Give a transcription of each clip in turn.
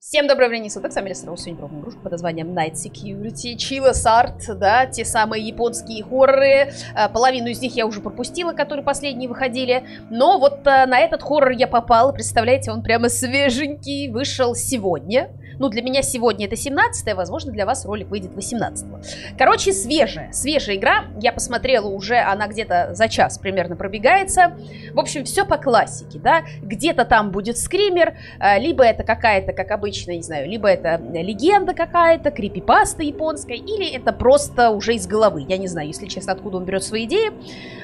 Всем доброго времени суток, с вами AlisanRose, сегодня пробуем игрушку под названием Night Security, Chilla's Art, да, те самые японские хорроры, половину из них я уже пропустила, которые последние выходили, но вот на этот хоррор я попала, представляете, он прямо свеженький, вышел сегодня, ну для меня сегодня это 17-е, возможно для вас ролик выйдет 18-го. Короче, свежая игра, я посмотрела уже, она где-то за час примерно пробегается, в общем, все по классике, да, где-то там будет скример, либо это какая-то, как обычно, не знаю, либо это легенда какая-то, крипипаста японская, или это просто уже из головы. Я не знаю, если честно, откуда он берет свои идеи.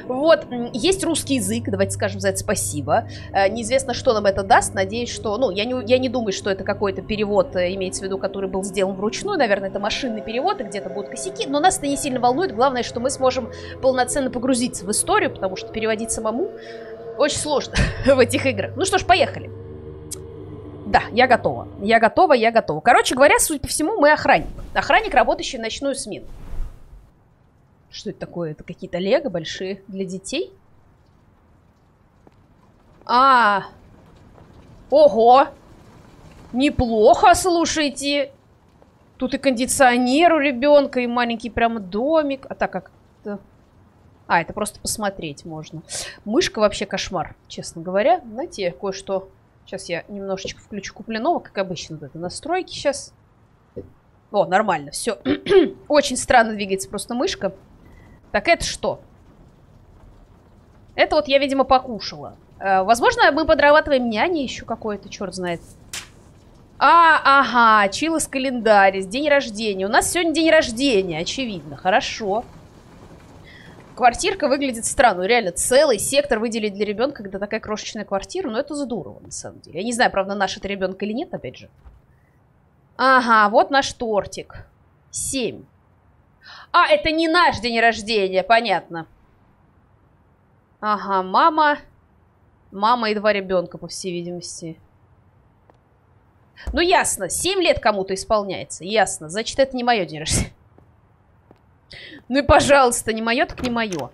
Вот, есть русский язык, давайте скажем за это спасибо. Неизвестно, что нам это даст. Надеюсь, что... Ну, я не думаю, что это какой-то перевод, имеется в виду, который был сделан вручную. Наверное, это машинный перевод, и где-то будут косяки. Но нас это не сильно волнует. Главное, что мы сможем полноценно погрузиться в историю, потому что переводить самому очень сложно в этих играх. Ну что ж, поехали. Да, я готова. Короче говоря, судя по всему, мы охранник. Охранник, работающий в ночную смену. Что это такое? Это какие-то лего большие для детей? А, ого! Неплохо, слушайте. Тут и кондиционер у ребенка, и маленький прямо домик. А так как-то... А, это просто посмотреть можно. Мышка вообще кошмар, честно говоря. Знаете, кое-что... Сейчас я немножечко включу Куплинова, как обычно, вот это настройки сейчас. О, нормально, все. Очень странно двигается просто мышка. Так, это что? Это вот я, видимо, покушала. Возможно, мы подрабатываем няни еще какой-то, черт знает. Ага, Чилос календарь, день рождения. У нас сегодня день рождения, очевидно, хорошо. Квартирка выглядит странно, реально целый сектор выделить для ребенка, когда такая крошечная квартира, но это задурно на самом деле. Я не знаю, правда, наш это ребенок или нет, опять же. Ага, вот наш тортик. 7. А, это не наш день рождения, понятно. Ага, мама. Мама и 2 ребенка, по всей видимости. Ну, ясно, 7 лет кому-то исполняется, ясно. Значит, это не мое день рождения. Ну и пожалуйста, не мое, так не мое.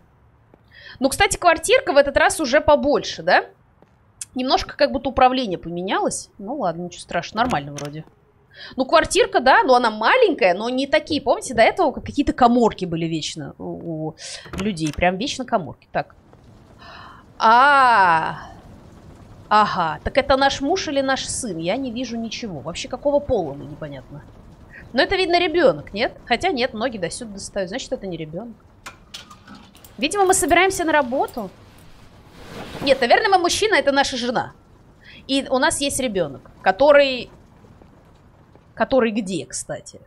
Ну, кстати, квартирка в этот раз уже побольше, да? Немножко как будто управление поменялось. Ну ладно, ничего страшного, нормально вроде. Ну, квартирка, да, но она маленькая, но не такие. Помните, до этого какие-то каморки были вечно у людей. Прям вечно каморки. Так. Ага, так это наш муж или наш сын? Я не вижу ничего. Вообще, какого пола мы, непонятно. Но это, видно, ребенок, нет? Хотя нет, ноги до сюда достают. Значит, это не ребенок. Видимо, мы собираемся на работу. Нет, наверное, мы мужчина, это наша жена. И у нас есть ребенок, который... Который где, кстати?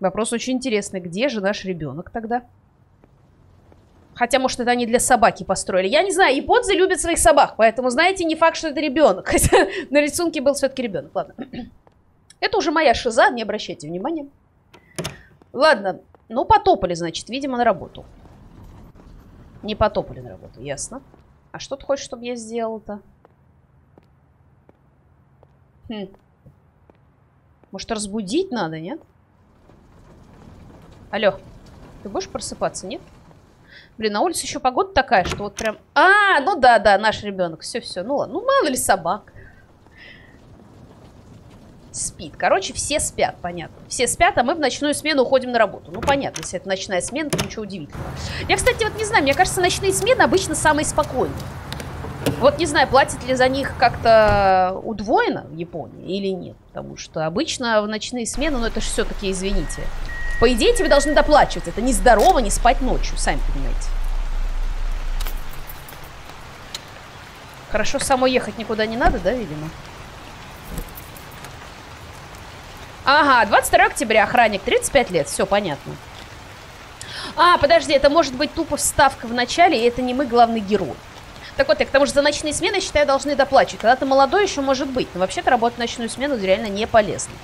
Вопрос очень интересный. Где же наш ребенок тогда? Хотя, может, это они для собаки построили. Я не знаю, японцы любят своих собак, поэтому, знаете, не факт, что это ребенок. Хотя на рисунке был все-таки ребенок. Ладно. Это уже моя шиза, не обращайте внимания. Ладно, ну потопали, значит, видимо, на работу. Не потопали на работу, ясно. А что ты хочешь, чтобы я сделала-то? Может, разбудить надо, нет? Алло, ты будешь просыпаться, нет? Блин, на улице еще погода такая, что вот прям... А, ну да, наш ребенок. Все. Ну ладно, ну мало ли собак. Спит. Короче, все спят, понятно. Все спят, а мы в ночную смену уходим на работу. Ну понятно, если это ночная смена, то ничего удивительного. Я, кстати, вот не знаю, мне кажется, ночные смены обычно самые спокойные. Вот не знаю, платят ли за них как-то удвоено в Японии или нет. Потому что обычно в ночные смены, ну это же все-таки, извините... По идее, тебе должны доплачивать. Это нездорово не спать ночью, сами понимаете. Хорошо, самой ехать никуда не надо, да, видимо? Ага, 22 октября, охранник, 35 лет, все понятно. А, подожди, это может быть тупо вставка в начале, и это не мы главный герой. Так вот, я к тому же за ночные смены, считаю, должны доплачивать. Когда ты молодой еще, может быть, но вообще-то работать ночную смену реально не полезно.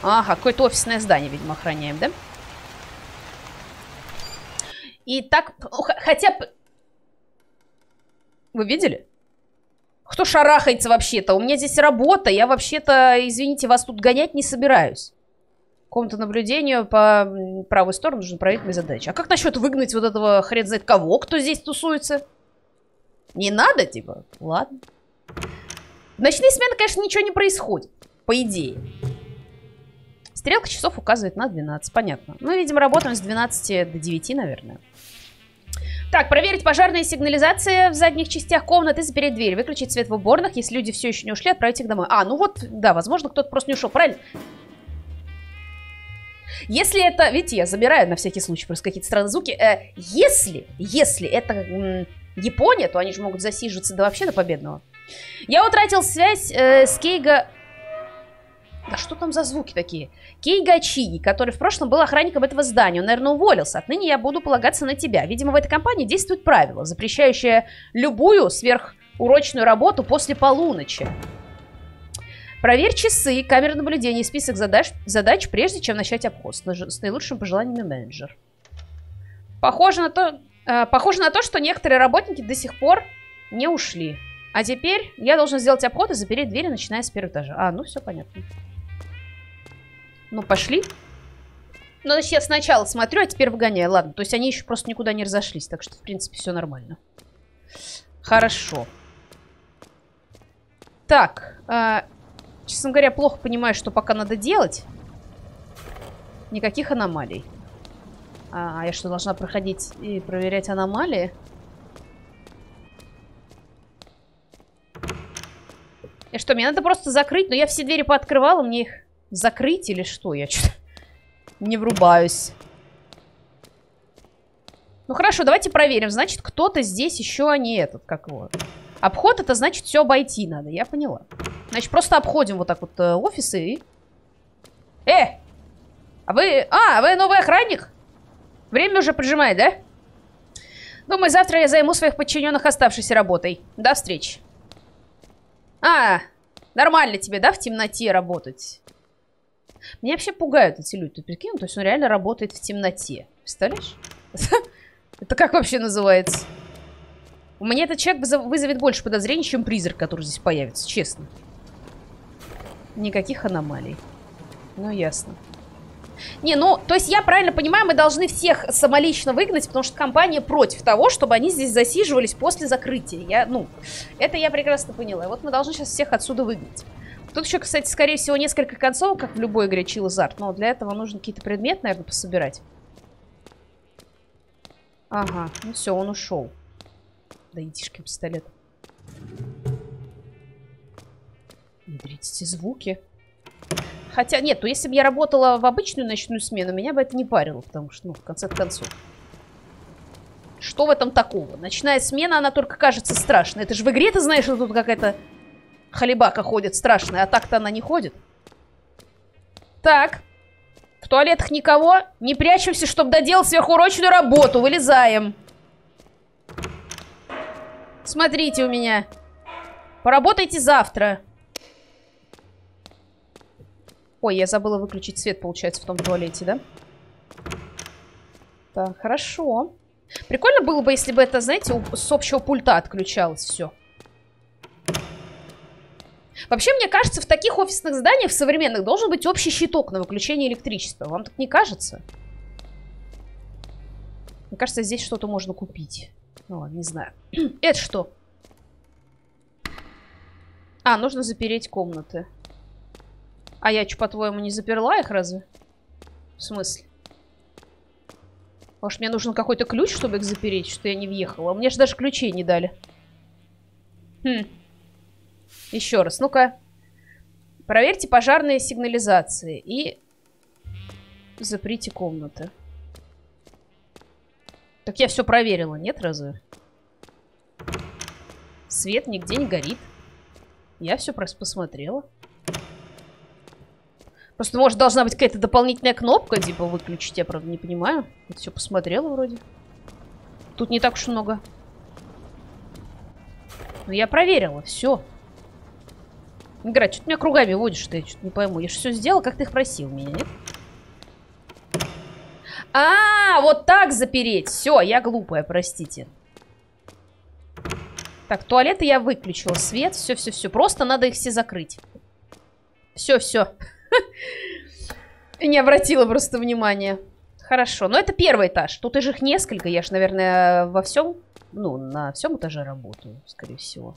Ага, какое-то офисное здание, видимо, охраняем, да? И так, хотя бы... Вы видели? Кто шарахается вообще-то? У меня здесь работа, я вообще-то, извините, вас тут гонять не собираюсь. Какому-то наблюдению по правую сторону нужно проверить мои задачи. А как насчет выгнать вот этого хрен знает кого, кто здесь тусуется? Не надо, типа? Ладно. В ночные смены, конечно, ничего не происходит, по идее. Стрелка часов указывает на 12, понятно. Мы, видимо, работаем с 12 до 9, наверное. Так, проверить пожарные сигнализации в задних частях комнаты, запереть дверь, выключить свет в уборных, если люди все еще не ушли, отправить их домой. А, ну вот, да, возможно, кто-то просто не ушел, правильно? Если это, видите, я забираю на всякий случай просто какие-то странные звуки. Если это Япония, то они же могут засиживаться до вообще до победного. Я утратил связь с Кейго... Да что там за звуки такие? Кeigatchi, который в прошлом был охранником этого здания. Он, наверное, уволился. Отныне я буду полагаться на тебя. Видимо, в этой компании действует правило, запрещающее любую сверхурочную работу после полуночи. Проверь часы, камеры наблюдения, список задач, прежде чем начать обход. С наилучшими пожеланиями менеджер. Похоже на то, что некоторые работники до сих пор не ушли. А теперь я должен сделать обход и запереть двери, начиная с первого этажа. А, ну все понятно. Ну, пошли. Ну, значит, я сначала смотрю, а теперь выгоняю. Ладно, то есть они еще просто никуда не разошлись. Так что, в принципе, все нормально. Хорошо. Так. Честно говоря, плохо понимаю, что пока надо делать. Никаких аномалий. А я что, должна проходить и проверять аномалии? И что, мне надо просто закрыть? Но я все двери пооткрывала, мне их... Закрыть или что? Я что-то не врубаюсь. Ну хорошо, давайте проверим. Значит, кто-то здесь еще, а не этот, как его. Обход — это значит все обойти надо. Я поняла. Значит, просто обходим вот так вот офисы и... А вы... А, вы новый охранник? Время уже поджимает, да? Думаю, завтра я займу своих подчиненных оставшейся работой. До встречи. А, нормально тебе, да, в темноте работать? Меня вообще пугают эти люди, ты прикинь? То есть он реально работает в темноте. Представляешь? Это как вообще называется? У меня этот человек вызовет больше подозрений, чем призрак, который здесь появится, честно. Никаких аномалий. Ну, ясно. Не, ну, то есть я правильно понимаю, мы должны всех самолично выгнать, потому что компания против того, чтобы они здесь засиживались после закрытия. Я, ну, это я прекрасно поняла. Вот мы должны сейчас всех отсюда выгнать. Тут еще, кстати, скорее всего, несколько концовок, как в любой игре Chilla's Art. Но для этого нужно какие-то предметы, наверное, пособирать. Ага, ну все, он ушел. Да идишки, пистолет. Берите эти звуки. Хотя, нет, то если бы я работала в обычную ночную смену, меня бы это не парило, потому что, ну, в конце концов. Что в этом такого? Ночная смена, она только кажется страшной. Это же в игре, ты знаешь, что тут какая-то халибака ходит страшная, а так-то она не ходит. Так. В туалетах никого. Не прячемся, чтобы доделать сверхурочную работу. Вылезаем. Смотрите у меня. Поработайте завтра. Ой, я забыла выключить свет, получается, в том туалете, да? Так, хорошо. Прикольно было бы, если бы это, знаете, с общего пульта отключалось все. Вообще, мне кажется, в таких офисных зданиях, в современных, должен быть общий щиток на выключение электричества. Вам так не кажется? Мне кажется, здесь что-то можно купить. Ну ладно, не знаю. Это что? А, нужно запереть комнаты. А я что, по-твоему, не заперла их разве? В смысле? Может, мне нужен какой-то ключ, чтобы их запереть, что я не въехала? Мне же даже ключей не дали. Хм. Еще раз, ну-ка. Проверьте пожарные сигнализации и заприте комнаты. Так я все проверила, нет, разве? Свет нигде не горит. Я все просто посмотрела. Просто, может, должна быть какая-то дополнительная кнопка, типа, выключить, я, правда, не понимаю. Я все посмотрела вроде. Тут не так уж много. Но я проверила, все. Игра, что ты меня кругами водишь-то, я что-то не пойму. Я же все сделала, как ты их просил меня, нет? А, вот так запереть. Все, я глупая, простите. Так, туалеты я выключила, свет, все-все-все. Просто надо их все закрыть. Все-все. Не обратила просто внимания. Хорошо, но это первый этаж. Тут же их несколько, я же, наверное, во всем, ну, на всем этаже работаю, скорее всего.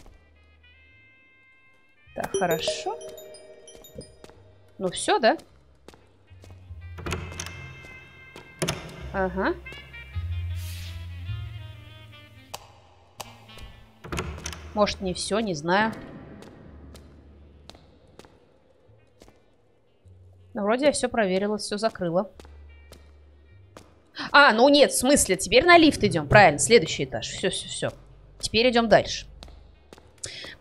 Так, хорошо. Ну все, да? Ага. Может, не все, не знаю. Ну, вроде я все проверила, все закрыла. А, ну нет, в смысле, теперь на лифт идем. Правильно, следующий этаж. Все. Теперь идем дальше.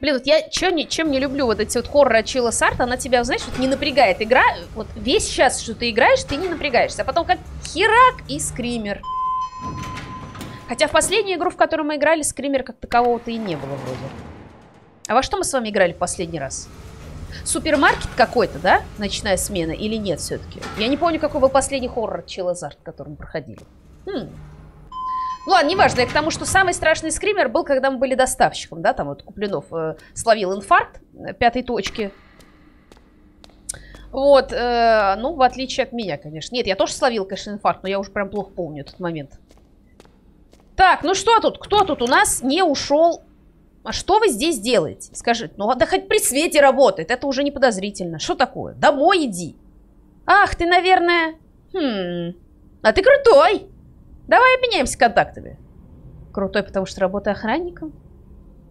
Блин, вот я чем не люблю вот эти вот хорроры Chilla's Art, она тебя, знаешь, вот не напрягает. Игра, вот весь час, что ты играешь, ты не напрягаешься. А потом как херак и скример. Хотя в последнюю игру, в которую мы играли, скример как такового-то и не было вроде. А во что мы с вами играли в последний раз? Супермаркет какой-то, да? Ночная смена или нет все-таки? Я не помню, какой был последний хоррор Chilla's Art, который мы проходили. Ну ладно, неважно. Я к тому, что самый страшный скример был, когда мы были доставщиком, да? Там вот Куплинов словил инфаркт 5-й точки. Вот. Ну, в отличие от меня, конечно. Нет, я тоже словил, конечно, инфаркт, но я уже прям плохо помню этот момент. Так, ну что тут? Кто тут у нас не ушел? А что вы здесь делаете? Скажите, ну да хоть при свете работает, это уже не подозрительно. Что такое? Домой иди. Ах, ты, наверное... А ты крутой. Давай обменяемся контактами. Крутой, потому что работаю охранником.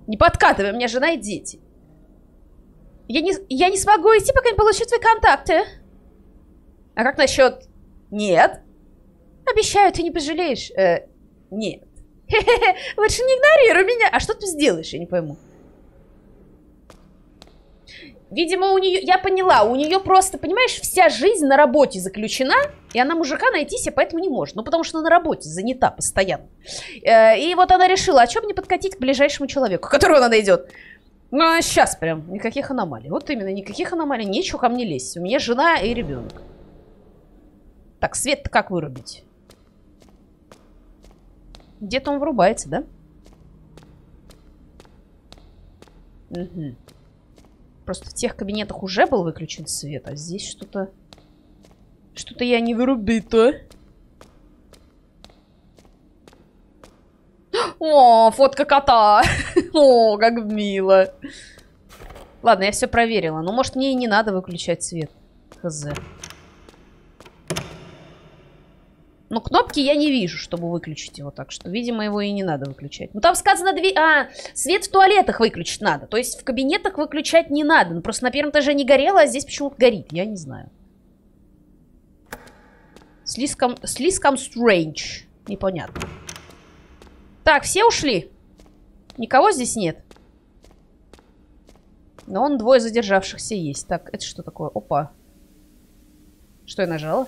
Не подкатывай, у меня жена и дети. Я не смогу идти, пока не получу твои контакты. А как насчет... Нет. Обещаю, ты не пожалеешь. Нет. Хе-хе-хе, лучше не игнорируй меня. А что ты сделаешь, я не пойму. Видимо, у нее, я поняла, у нее просто, понимаешь, вся жизнь на работе заключена, и она мужика найти себе поэтому не может. Ну, потому что она на работе занята постоянно. И вот она решила, а что мне подкатить к ближайшему человеку, которого она найдет? Ну, а сейчас прям никаких аномалий. Вот именно, никаких аномалий, нечего ко мне лезть. У меня жена и ребенок. Так, свет-то как вырубить? Где-то он врубается, да? Угу. Просто в тех кабинетах уже был выключен свет, а здесь что-то... Что-то я не вырубита. О, фотка кота. О, как мило. Ладно, я все проверила. Ну, может, мне и не надо выключать свет. Хз. Но кнопки я не вижу, чтобы выключить его, так что, видимо, его и не надо выключать. Ну, там сказано, свет в туалетах выключить надо, то есть в кабинетах выключать не надо. Ну, просто на первом этаже не горело, а здесь почему-то горит, я не знаю. Слишком strange, непонятно. Так, все ушли? Никого здесь нет? Но он двое задержавшихся есть. Так, это что такое? Опа. Что я нажала?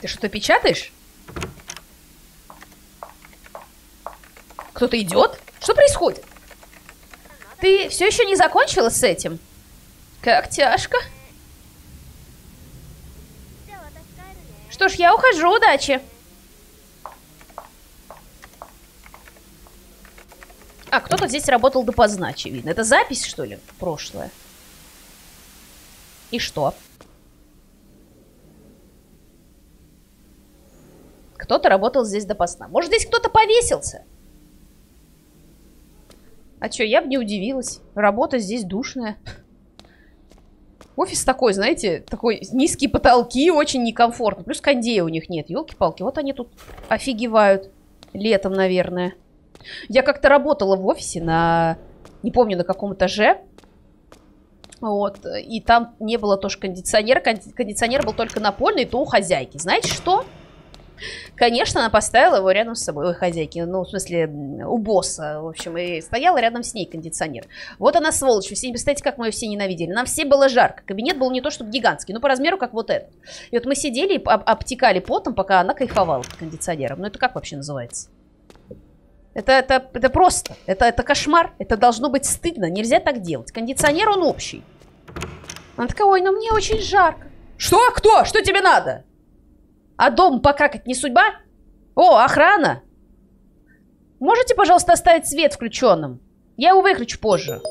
Ты что-то печатаешь? Кто-то идет? Что происходит? Ты все еще не закончила с этим? Как тяжко. Что ж, я ухожу, удачи. А, кто-то здесь работал допоздна, очевидно. Это запись, что ли? Прошлое. И что? Кто-то работал здесь допоздна. Может, здесь кто-то повесился? А чё, я бы не удивилась. Работа здесь душная. Офис такой, знаете, такой низкие потолки, очень некомфортно. Плюс кондея у них нет. Ёлки-палки, вот они тут офигевают. Летом, наверное. Я как-то работала в офисе на... Не помню, на каком этаже. Вот. И там не было тоже кондиционера. Кондиционер был только напольный, то у хозяйки. Знаете что? Конечно, она поставила его рядом с собой, у хозяйки, ну, в смысле, у босса, в общем, и стояла рядом с ней кондиционер. Вот она, сволочь, вы себе не представляете, как мы ее все ненавидели. Нам все было жарко, кабинет был не то чтобы гигантский, но по размеру как вот этот. И вот мы сидели и обтекали потом, пока она кайфовала под кондиционером. Ну, это как вообще называется? Это просто, это кошмар, это должно быть стыдно, нельзя так делать. Кондиционер, он общий. Она такая, ой, ну мне очень жарко. Что? Кто? Что тебе надо? А дом покакать не судьба? О, охрана! Можете, пожалуйста, оставить свет включенным? Я его выключу позже.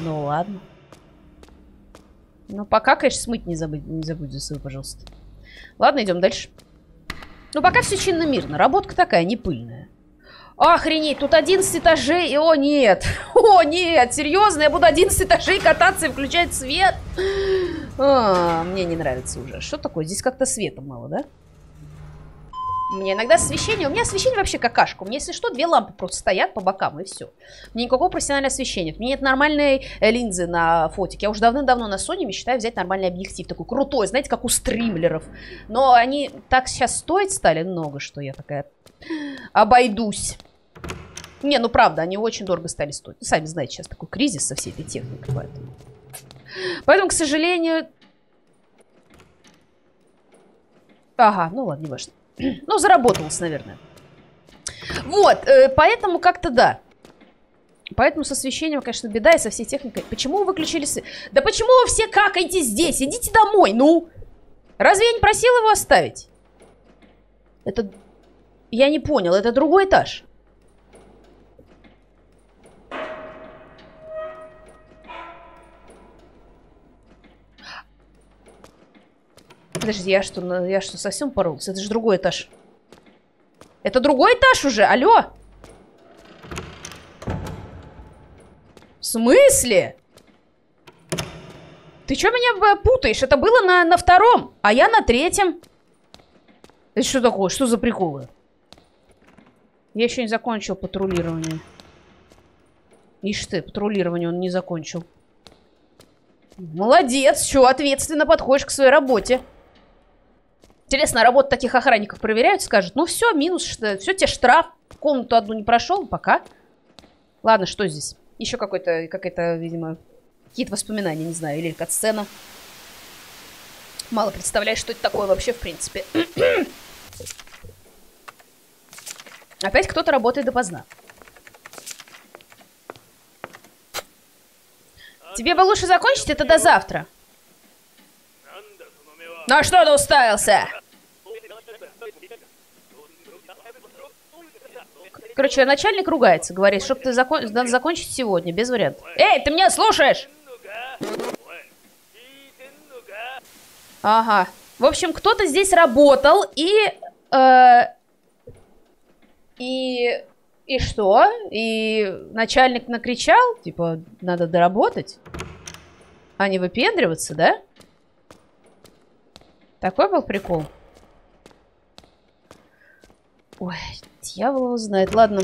Ну ладно. Ну покакаешь, смыть не забудь, за собой, пожалуйста. Ладно, идем дальше. Ну, пока все чинно-мирно. Работка такая, не пыльная. Охренеть, тут 11 этажей, и о нет, серьезно, я буду 11 этажей кататься и включать свет? А, мне не нравится уже. Что такое? Здесь как-то света мало, да? Мне иногда освещение, у меня освещение вообще какашка, у меня, если что, две лампы просто стоят по бокам, и все. Мне никакого профессионального освещения, у меня нет нормальной линзы на фотик. Я уже давным-давно на Sony мечтаю взять нормальный объектив, такой крутой, знаете, как у стримлеров. Но они так сейчас стоить стали много, что я такая обойдусь. Не, ну правда, они очень дорого стали стоить. Ну, сами знаете, сейчас такой кризис со всей этой техникой, поэтому. Поэтому, к сожалению... Ага, ну ладно, не важно. Ну, заработалось, наверное. Вот, поэтому как-то да. Поэтому с освещением, конечно, беда, и со всей техникой. Почему вы выключили свет? Да почему вы все какаете здесь? Идите домой, ну! Разве я не просила его оставить? Это... Я не понял, это другой этаж. Подожди, я что, совсем поролся? Это же другой этаж. Это другой этаж уже? Алло? В смысле? Ты что меня путаешь? Это было на втором, а я на третьем. Это что такое? Что за приколы? Я еще не закончил патрулирование. Ишь ты, патрулирование он не закончил. Молодец, что ответственно подходишь к своей работе. Интересно, работа таких охранников проверяют, скажут, ну все, минус, все, тебе штраф, комнату одну не прошел, пока. Ладно, что здесь? Еще какой-то, видимо, какие-то воспоминания, не знаю, или катсцена. Мало представляешь, что это такое вообще, в принципе. Опять кто-то работает допоздна. Тебе бы лучше закончить это до завтра. На что ты уставился? Короче, начальник ругается, говорит, чтоб ты надо закончить сегодня, без вариантов. Эй, ты меня слушаешь? Ага. В общем, кто-то здесь работал и что? И начальник накричал, типа, надо доработать, а не выпендриваться, да? Такой был прикол. Ой, дьявол его знает. Ладно,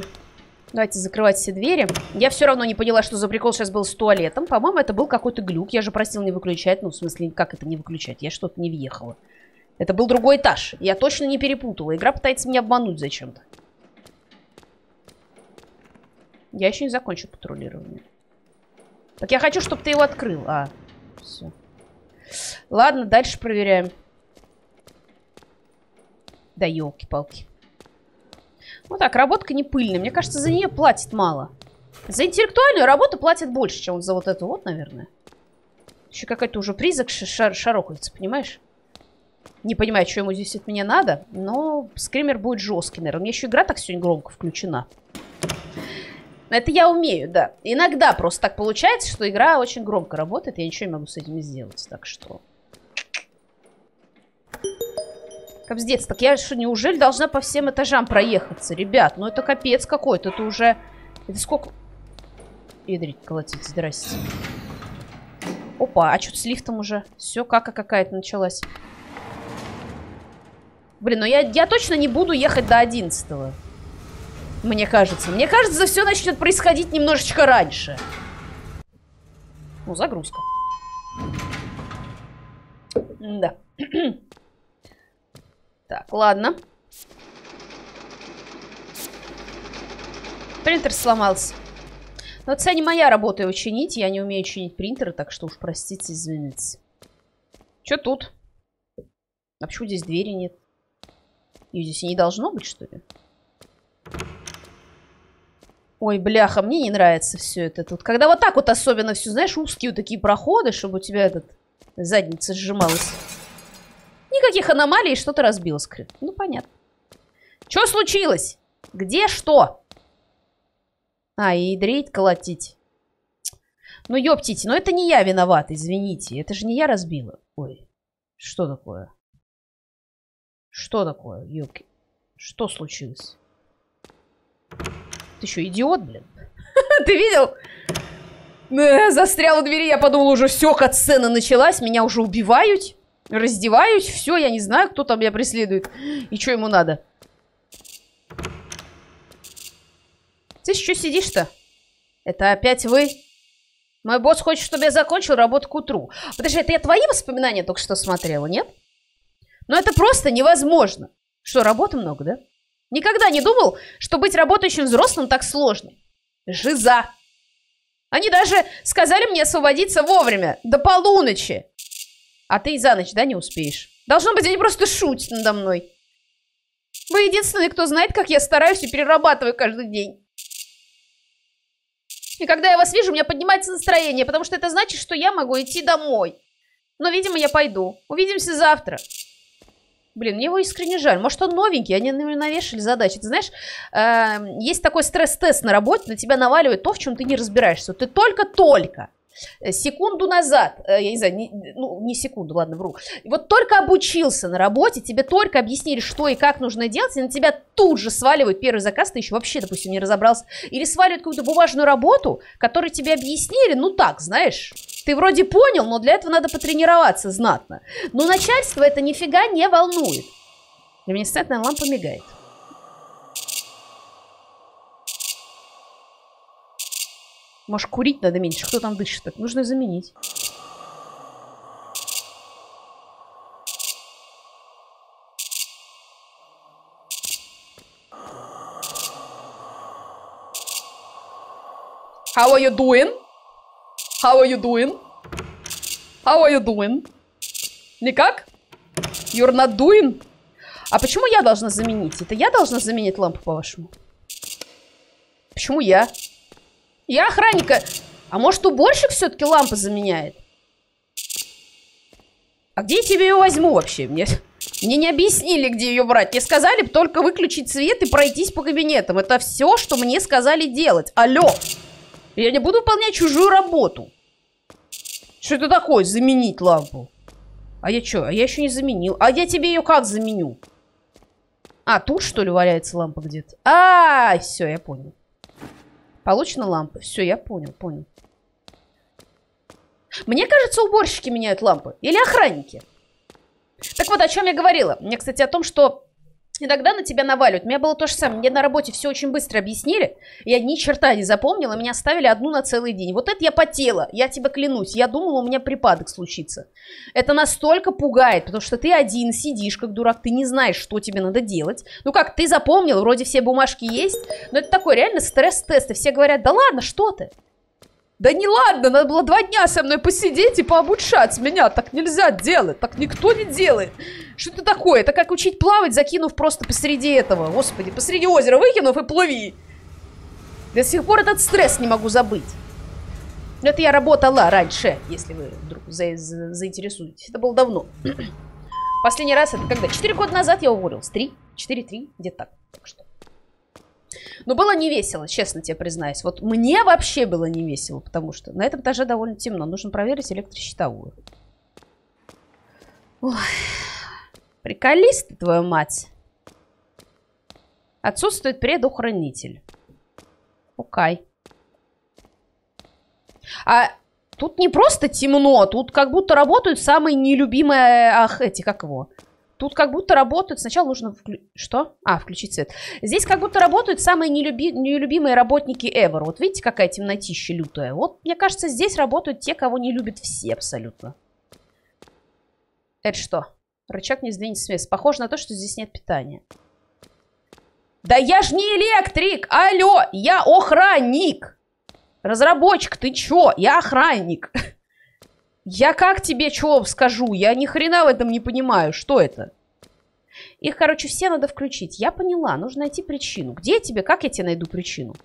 давайте закрывать все двери. Я все равно не поняла, что за прикол сейчас был с туалетом. По-моему, это был какой-то глюк. Я же просила не выключать. Ну, в смысле, как это не выключать? Я что-то не въехала. Это был другой этаж. Я точно не перепутала. Игра пытается меня обмануть зачем-то. Я еще не закончу патрулирование. Так я хочу, чтобы ты его открыл. А, все. Ладно, дальше проверяем. Да елки-палки. Вот так, работка не пыльная. Мне кажется, за нее платят мало. За интеллектуальную работу платят больше, чем за вот эту вот, наверное. Еще какой-то уже призрак шарохается, понимаешь? Не понимаю, что ему здесь от меня надо, но скример будет жесткий, наверное. У меня еще игра так сегодня громко включена. Это я умею, да. Иногда просто так получается, что игра очень громко работает, я ничего не могу с этим сделать, так что... Капздец, так я что, неужели должна по всем этажам проехаться? Ребят, ну это капец какой-то, это уже... Это сколько... Идрить колотить, здрасте. Опа, а что-то с лифтом уже. Все, кака какая-то началась. Блин, ну я точно не буду ехать до 11-го. Мне кажется. Мне кажется, все начнет происходить немножечко раньше. Ну, загрузка. Да. Так, ладно. Принтер сломался. Но это не моя работа его чинить. Я не умею чинить принтеры, так что уж простите, извините. Че тут? А почему здесь двери нет? Ее здесь и не должно быть, что ли? Ой, бляха, мне не нравится все это тут. Когда вот так вот особенно все, знаешь, узкие вот такие проходы, чтобы у тебя этот задница сжималась. Никаких аномалий, что-то разбилось. Ну, понятно. Что случилось? Где что? А, и дрить, колотить. Ну, ёптите, но это не я виноват, извините. Это же не я разбила. Ой, что такое? Что такое, ёлки? Что случилось? Ты что, идиот, блин? Ты видел? Застрял у двери, я подумал, уже все, катсцена началась, меня уже убивают, раздевают, все, я не знаю, кто там меня преследует и что ему надо. Ты еще сидишь-то? Это опять вы? Мой босс хочет, чтобы я закончил работу к утру. Подожди, это я твои воспоминания только что смотрела, нет? Но это просто невозможно. Что, работы много, да? Никогда не думал, что быть работающим взрослым так сложно. Жиза. Они даже сказали мне освободиться вовремя, до полуночи. А ты и за ночь, да, не успеешь? Должно быть, они просто шутят надо мной. Вы единственный, кто знает, как я стараюсь и перерабатываю каждый день. И когда я вас вижу, у меня поднимается настроение, потому что это значит, что я могу идти домой. Но, видимо, я пойду. Увидимся завтра. Блин, мне его искренне жаль. Может, он новенький, они навешали задачи. Ты знаешь, есть такой стресс-тест на работе, на тебя наваливает то, в чем ты не разбираешься. Ты только-только, секунду назад, я не знаю, не секунду, ладно, вру. Вот только обучился на работе, тебе только объяснили, что и как нужно делать, и на тебя тут же сваливают первый заказ, ты еще вообще, допустим, не разобрался. Или сваливают какую-то бумажную работу, которую тебе объяснили, ну так, знаешь... Ты вроде понял, но для этого надо потренироваться знатно. Но начальство это нифига не волнует. Люминесцентная лампа мигает. Может, курить надо меньше? Кто там дышит? Так нужно заменить. How are you doing? How are you doing? How are you doing? Никак? You're not doing? А почему я должна заменить? Это я должна заменить лампу, по-вашему? Почему я? Я охранника. А может, уборщик все-таки лампу заменяет? А где я тебе ее возьму вообще? Мне не объяснили, где ее брать. Мне сказали только выключить свет и пройтись по кабинетам. Это все, что мне сказали делать. Алло! Я не буду выполнять чужую работу. Что это такое? Заменить лампу. А я что? А я еще не заменил. А я тебе ее как заменю? А, тут что ли валяется лампа где-то? А, все, я понял. Получена лампа. Все, я понял, понял. Мне кажется, уборщики меняют лампы. Или охранники. Так вот, о чем я говорила. Мне, кстати, о том, что... И тогда на тебя наваливают. У меня было то же самое. Мне на работе все очень быстро объяснили. Я ни черта не запомнила. Меня оставили одну на целый день. Вот это я потела. Я тебе клянусь. Я думала, у меня припадок случится. Это настолько пугает. Потому что ты один сидишь, как дурак. Ты не знаешь, что тебе надо делать. Ну как, ты запомнил. Вроде все бумажки есть. Но это такой реально стресс-тест. И все говорят, да ладно, что ты? Да не ладно. Надо было 2 дня со мной посидеть и пообучать меня. Так нельзя делать. Так никто не делает. Что это такое? Это как учить плавать, закинув просто посреди этого. Господи, посреди озера выкинув и плыви. До сих пор этот стресс не могу забыть. Это я работала раньше, если вы вдруг заинтересуетесь. Это было давно. Последний раз это когда? 4 года назад я уволилась. 3, 4, 3, где-то так. Так что. Но было не весело, честно тебе признаюсь. Вот мне вообще было не весело, потому что на этом этаже довольно темно. Нужно проверить электрощитовую. Ой... Приколись ты, твою мать. Отсутствует предохранитель. Окей. А тут не просто темно, тут как будто работают самые нелюбимые... Ах, эти, как его? Тут как будто работают... Сначала нужно... Что? А, включить свет. Здесь как будто работают самые нелюбимые работники ever. Вот видите, какая темнотища лютая? Вот, мне кажется, здесь работают те, кого не любят все абсолютно. Это что? Рычаг не сдвинет свет. Похоже на то, что здесь нет питания. Да я ж не электрик! Алло! Я охранник! Разработчик, ты чё? Я охранник! Я как тебе чё скажу? Я ни хрена в этом не понимаю. Что это? Их, короче, все надо включить. Я поняла. Нужно найти причину. Где я тебе? Как я тебе найду причину?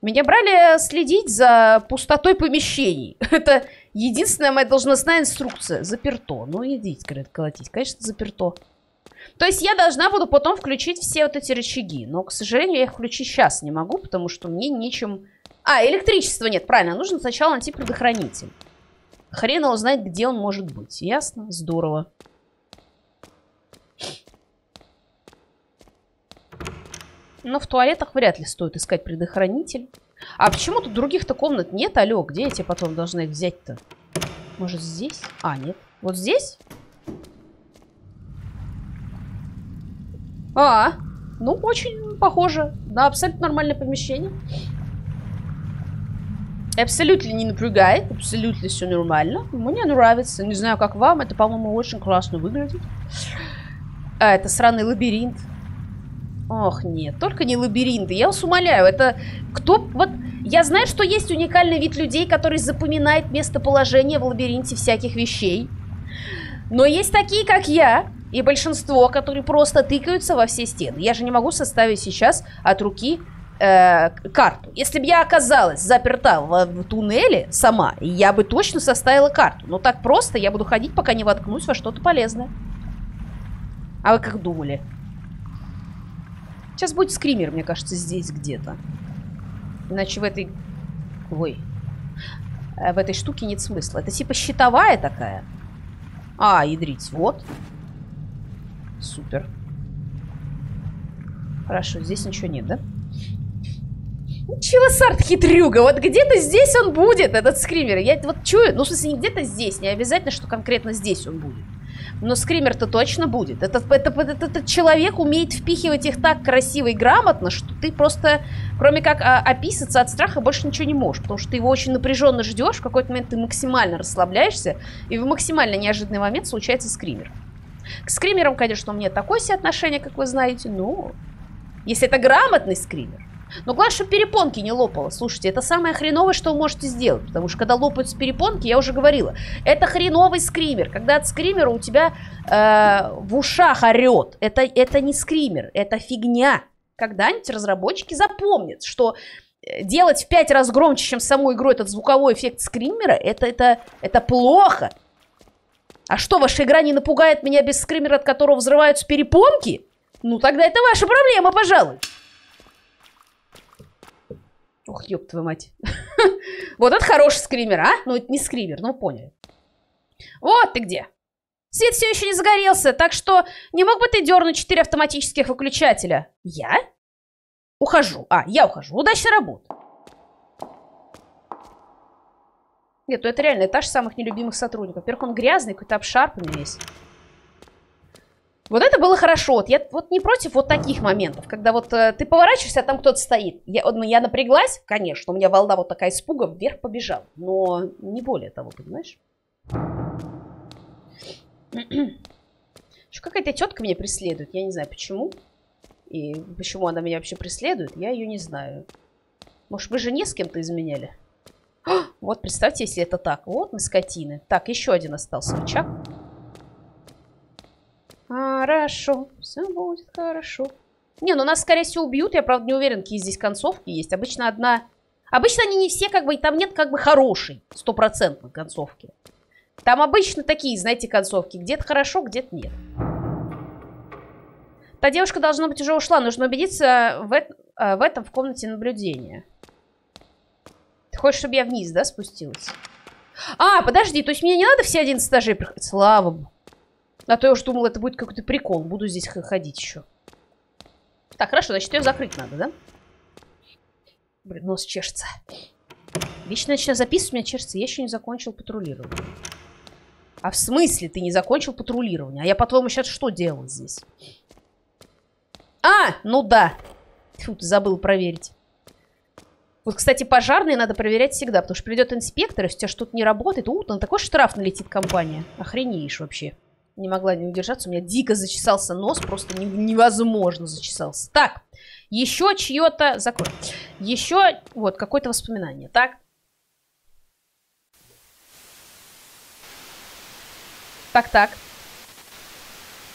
Меня брали следить за пустотой помещений. Это единственная моя должностная инструкция. Заперто. Ну, идите, говорят, колотить. Конечно, заперто. То есть я должна буду потом включить все вот эти рычаги. Но, к сожалению, я их включить сейчас не могу, потому что мне нечем... А, электричества нет, правильно. Нужно сначала найти предохранитель. Хрен его знает, где он может быть. Ясно? Здорово. Но в туалетах вряд ли стоит искать предохранитель. А почему-то других-то комнат нет, алло, где я тебе потом должна их взять-то? Может, здесь? А, нет. Вот здесь? А, ну, очень похоже на абсолютно нормальное помещение. Абсолютно не напрягает, абсолютно все нормально. Мне нравится, не знаю, как вам, это, по-моему, очень классно выглядит. А, это сраный лабиринт. Ох, нет, только не лабиринты, я вас умоляю, это кто... Вот, я знаю, что есть уникальный вид людей, который запоминает местоположение в лабиринте всяких вещей. Но есть такие, как я, и большинство, которые просто тыкаются во все стены. Я же не могу составить сейчас от руки карту. Если бы я оказалась заперта в туннеле сама, я бы точно составила карту. Но так просто я буду ходить, пока не воткнусь во что-то полезное. А вы как думали? Сейчас будет скример, мне кажется, здесь где-то. Иначе в этой... Ой. В этой штуке нет смысла. Это типа щитовая такая. А, ядрить. Вот. Супер. Хорошо, здесь ничего нет, да? Chilla's Art хитрюга. Вот где-то здесь он будет, этот скример. Я вот чую. Ну, в смысле, не где-то здесь. Не обязательно, что конкретно здесь он будет. Но скример-то точно будет. Этот человек умеет впихивать их так красиво и грамотно, что ты просто, кроме как описаться от страха, больше ничего не можешь. Потому что ты его очень напряженно ждешь, в какой-то момент ты максимально расслабляешься, и в максимально неожиданный момент случается скример. К скримерам, конечно, у меня такое себе отношение, как вы знаете, но если это грамотный скример. Но главное, чтобы перепонки не лопало. Слушайте, это самое хреновое, что вы можете сделать. Потому что когда лопаются перепонки, я уже говорила, это хреновый скример. Когда от скримера у тебя в ушах орет. Это не скример, это фигня. Когда-нибудь разработчики запомнят, что делать в 5 раз громче, чем саму игру, этот звуковой эффект скримера, это плохо. А что, ваша игра не напугает меня без скримера, от которого взрываются перепонки? Ну тогда это ваша проблема, пожалуй. Ох, ёб твою мать. Вот это хороший скример, а? Ну, это не скример, ну, поняли. Вот ты где. Свет все еще не загорелся, так что не мог бы ты дернуть 4 автоматических выключателя? Я? Ухожу. А, я ухожу. Удачной работы. Нет, ну это реально этаж самых нелюбимых сотрудников. Во-первых, он грязный, какой-то обшарпанный весь. Вот это было хорошо. Вот я вот не против вот таких моментов, когда вот ты поворачиваешься, а там кто-то стоит. Я напряглась, конечно, у меня волна вот такая испуга, вверх побежала. Но не более того, понимаешь? Еще какая-то тетка меня преследует, я не знаю почему. И почему она меня вообще преследует, я ее не знаю. Может, вы жене с кем-то изменяли? Вот представьте, если это так. Вот мы скотины. Так, еще один остался рычаг. Хорошо, все будет хорошо. Не, ну нас, скорее всего, убьют. Я, правда, не уверен, какие здесь концовки есть. Обычно одна... Обычно они не все, как бы, и там нет, как бы, хорошей, стопроцентной концовки. Там обычно такие, знаете, концовки. Где-то хорошо, где-то нет. Та девушка, должно быть, уже ушла. Нужно убедиться в этом в комнате наблюдения. Ты хочешь, чтобы я вниз, да, спустилась? А, подожди, то есть мне не надо все 11 этажей приходить? Слава богу. А то я уж думала, это будет какой-то прикол. Буду здесь ходить еще. Так, хорошо, значит, ее закрыть надо, да? Блин, нос чешется. Вечно начинаю записывать, у меня чешется. Я еще не закончил патрулирование. А в смысле ты не закончил патрулирование? А я, по-твоему, сейчас что делал здесь? А, ну да. Фу, ты забыл проверить. Вот, кстати, пожарные надо проверять всегда, потому что придет инспектор, если у тебя что-то не работает. У, на такой штраф налетит компания. Охренеешь вообще. Не могла не удержаться. У меня дико зачесался нос. Просто невозможно зачесался. Так. Еще чье-то... Закрой. Еще... Вот, какое-то воспоминание. Так. Так.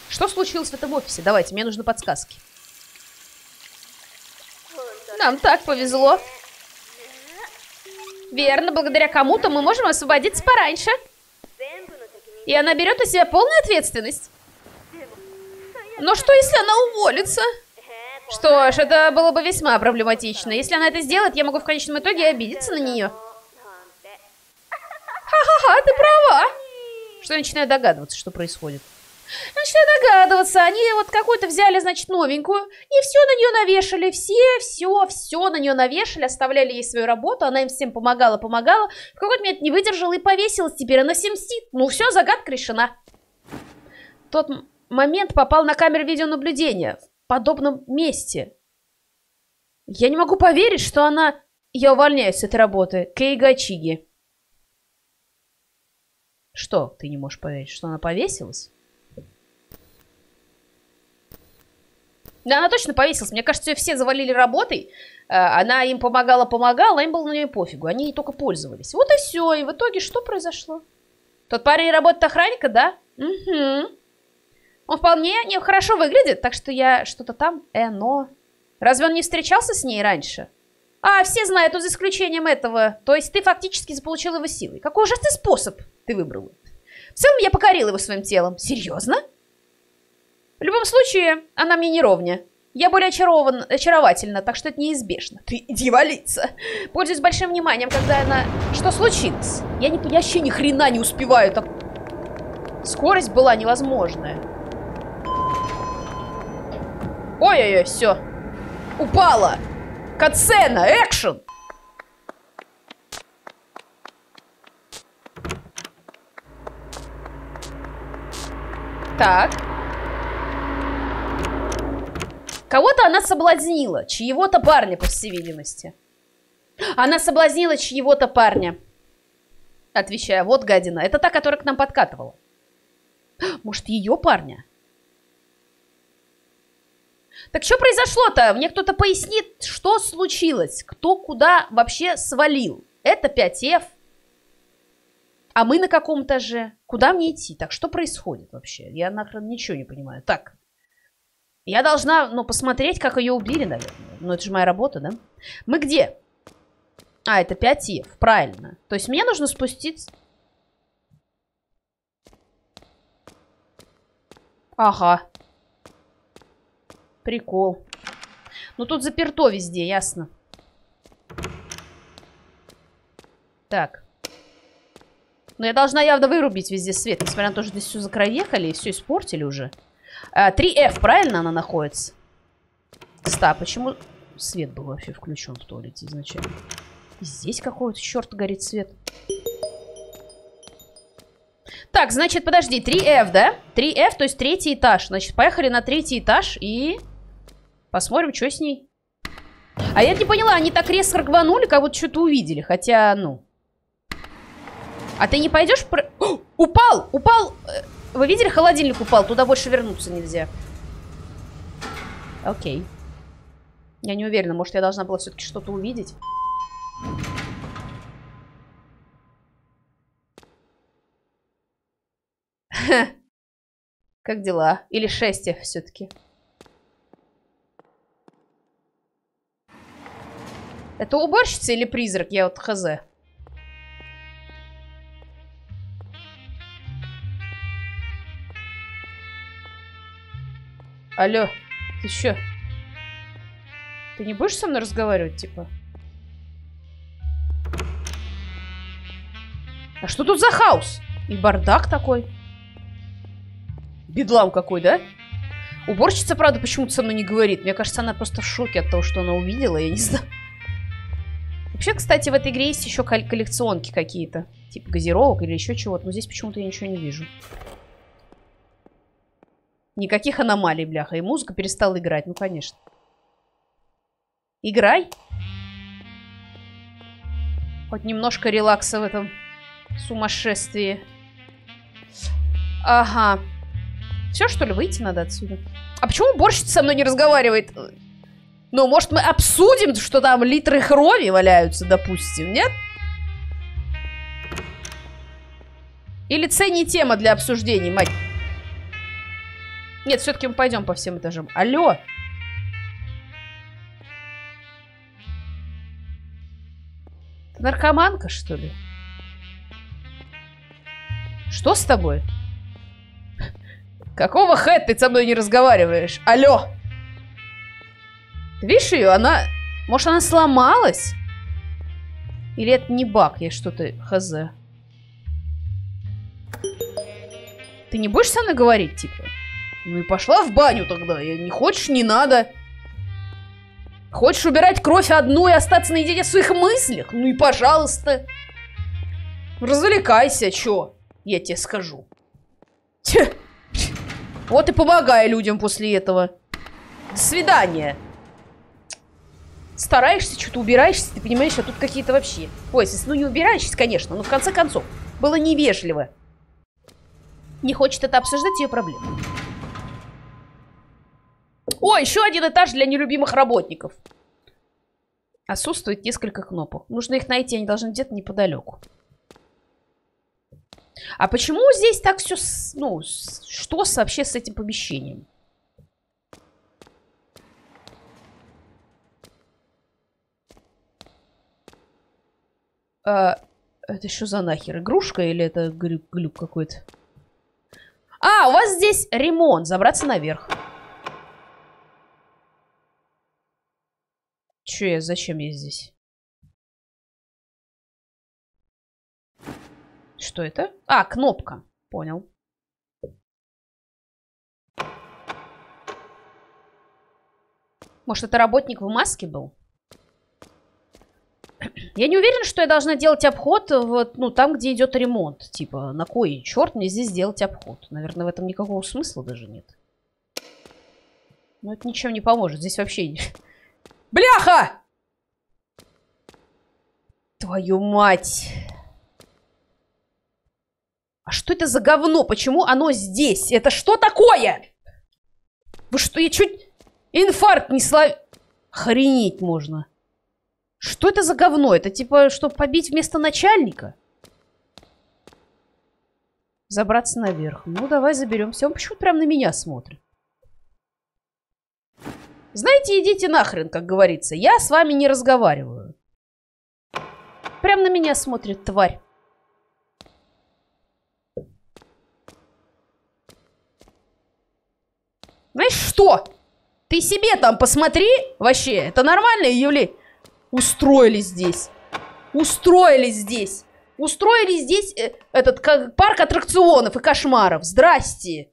Что случилось в этом офисе? Давайте, мне нужны подсказки. Нам так повезло. Верно, благодаря кому-то мы можем освободиться пораньше. И она берет на себя полную ответственность. Но что, если она уволится? Что ж, это было бы весьма проблематично. Если она это сделает, я могу в конечном итоге обидеться на нее. Ха-ха-ха, ты права. Что я начинаю догадываться, что происходит. Начинаю догадываться, они вот какую-то взяли, значит, новенькую, и все на нее навешали, все на нее навешали, оставляли ей свою работу, она им всем помогала, в какой-то момент не выдержала и повесилась, теперь она всем мстит. Ну все, загадка решена. Тот момент попал на камеру видеонаблюдения в подобном месте. Я не могу поверить, что она... Я увольняюсь с этой работы. Кeigatchi. Что, ты не можешь поверить, что она повесилась? Да, она точно повесилась. Мне кажется, ее все завалили работой. Она им помогала, им было на нее пофигу. Они ей только пользовались. Вот и все. И в итоге что произошло? Тот парень работает охранника, да? Угу. Он вполне хорошо выглядит, так что я что-то там... но... Разве он не встречался с ней раньше? А, все знают, но за исключением этого. То есть ты фактически заполучил его силой. Какой ужасный способ ты выбрала. В целом я покорила его своим телом. Серьезно? В любом случае, она мне не ровня. Я более очаровательна, так что это неизбежно. Ты дьяволица. Пользуюсь большим вниманием, когда она... Что случилось? Я вообще ни хрена не успеваю. Там... Скорость была невозможная. Ой-ой-ой, все. Упала. Катсцена, экшен! Так. Кого-то она соблазнила. Чьего-то парня, по всей видимости. Она соблазнила чьего-то парня. Отвечаю, вот гадина. Это та, которая к нам подкатывала. Может, ее парня? Так что произошло-то? Мне кто-то пояснит, что случилось? Кто куда вообще свалил? Это 5F. А мы на каком этаже? Куда мне идти? Так что происходит вообще? Я нахрен ничего не понимаю. Так. Я должна, ну, посмотреть, как ее убили, наверное. Но это же моя работа, да? Мы где? А, это 5F. Правильно. То есть мне нужно спуститься... Ага. Прикол. Ну тут заперто везде, ясно. Так. Но я должна явно вырубить везде свет, несмотря на то, что здесь все закровехали и все испортили уже. 3F, правильно она находится? Ста, почему свет был вообще включен в туалете изначально? Здесь какой-то черт горит свет. Так, значит, подожди, 3F, да? 3F, то есть третий этаж. Значит, поехали на третий этаж и посмотрим, что с ней. А я не поняла, они так резко рванули, как будто что-то увидели. Хотя, ну... А ты не пойдешь... О, упал! Упал! Вы видели, холодильник упал. Туда больше вернуться нельзя. Окей. Я не уверена, может, я должна была все-таки что-то увидеть. Как дела? Или 6 все-таки? Это уборщица или призрак? Я вот хз. Алло, ты че? Ты не будешь со мной разговаривать, типа? А что тут за хаос? И бардак такой. Бедлам какой, да? Уборщица, правда, почему-то со мной не говорит. Мне кажется, она просто в шоке от того, что она увидела. Я не знаю. Вообще, кстати, в этой игре есть еще коллекционки какие-то. Типа газировок или еще чего-то. Но здесь почему-то я ничего не вижу. Никаких аномалий, бляха. И музыка перестала играть. Ну, конечно. Играй. Хоть немножко релакса в этом сумасшествии. Ага. Все, что ли, выйти надо отсюда? А почему уборщица со мной не разговаривает? Ну, может, мы обсудим, что там литры крови валяются, допустим, нет? Или це не тема для обсуждений, мать? Нет, все-таки мы пойдем по всем этажам. Алло! Ты наркоманка, что ли? Что с тобой? Какого хэта ты со мной не разговариваешь? Алло! Ты видишь ее? Она... Может, она сломалась? Или это не баг? Я что-то хз. Ты не будешь со мной говорить, типа? Ну и пошла в баню тогда. Не хочешь, не надо. Хочешь убирать кровь одну и остаться наедине в своих мыслях? Ну и пожалуйста. Развлекайся, чё? Я тебе скажу. Тьф. Вот и помогай людям после этого. До свидания. Стараешься, что-то убираешься, ты понимаешь, а тут какие-то вообще... Ой, если ну не убираешься, конечно, но в конце концов, было невежливо. Не хочет это обсуждать, ее проблема. О, еще один этаж для нелюбимых работников. Отсутствует несколько кнопок. Нужно их найти, они должны где-то неподалеку. А почему здесь так все... Ну, что вообще с этим помещением? А, это что за нахер? Игрушка или это глюк какой-то? А, у вас здесь ремонт. Забраться наверх. Че я? Зачем я здесь? Что это? А, кнопка. Понял. Может, это работник в маске был? Я не уверена, что я должна делать обход вот, ну, там, где идет ремонт. Типа, на кой черт мне здесь делать обход? Наверное, в этом никакого смысла даже нет. Но это ничем не поможет. Здесь вообще... не... Бляха! Твою мать! А что это за говно? Почему оно здесь? Это что такое? Вы что, я чуть инфаркт не словил. Охренеть можно. Что это за говно? Это типа, чтобы побить вместо начальника? Забраться наверх. Ну, давай заберемся. Он почему-то прям на меня смотрит. Знаете, идите нахрен, как говорится. Я с вами не разговариваю. Прям на меня смотрит тварь. Знаешь что? Ты себе там посмотри. Вообще, это нормальное явление. Устроили здесь. Устроили здесь. Устроили здесь этот как, парк аттракционов и кошмаров. Здрасте.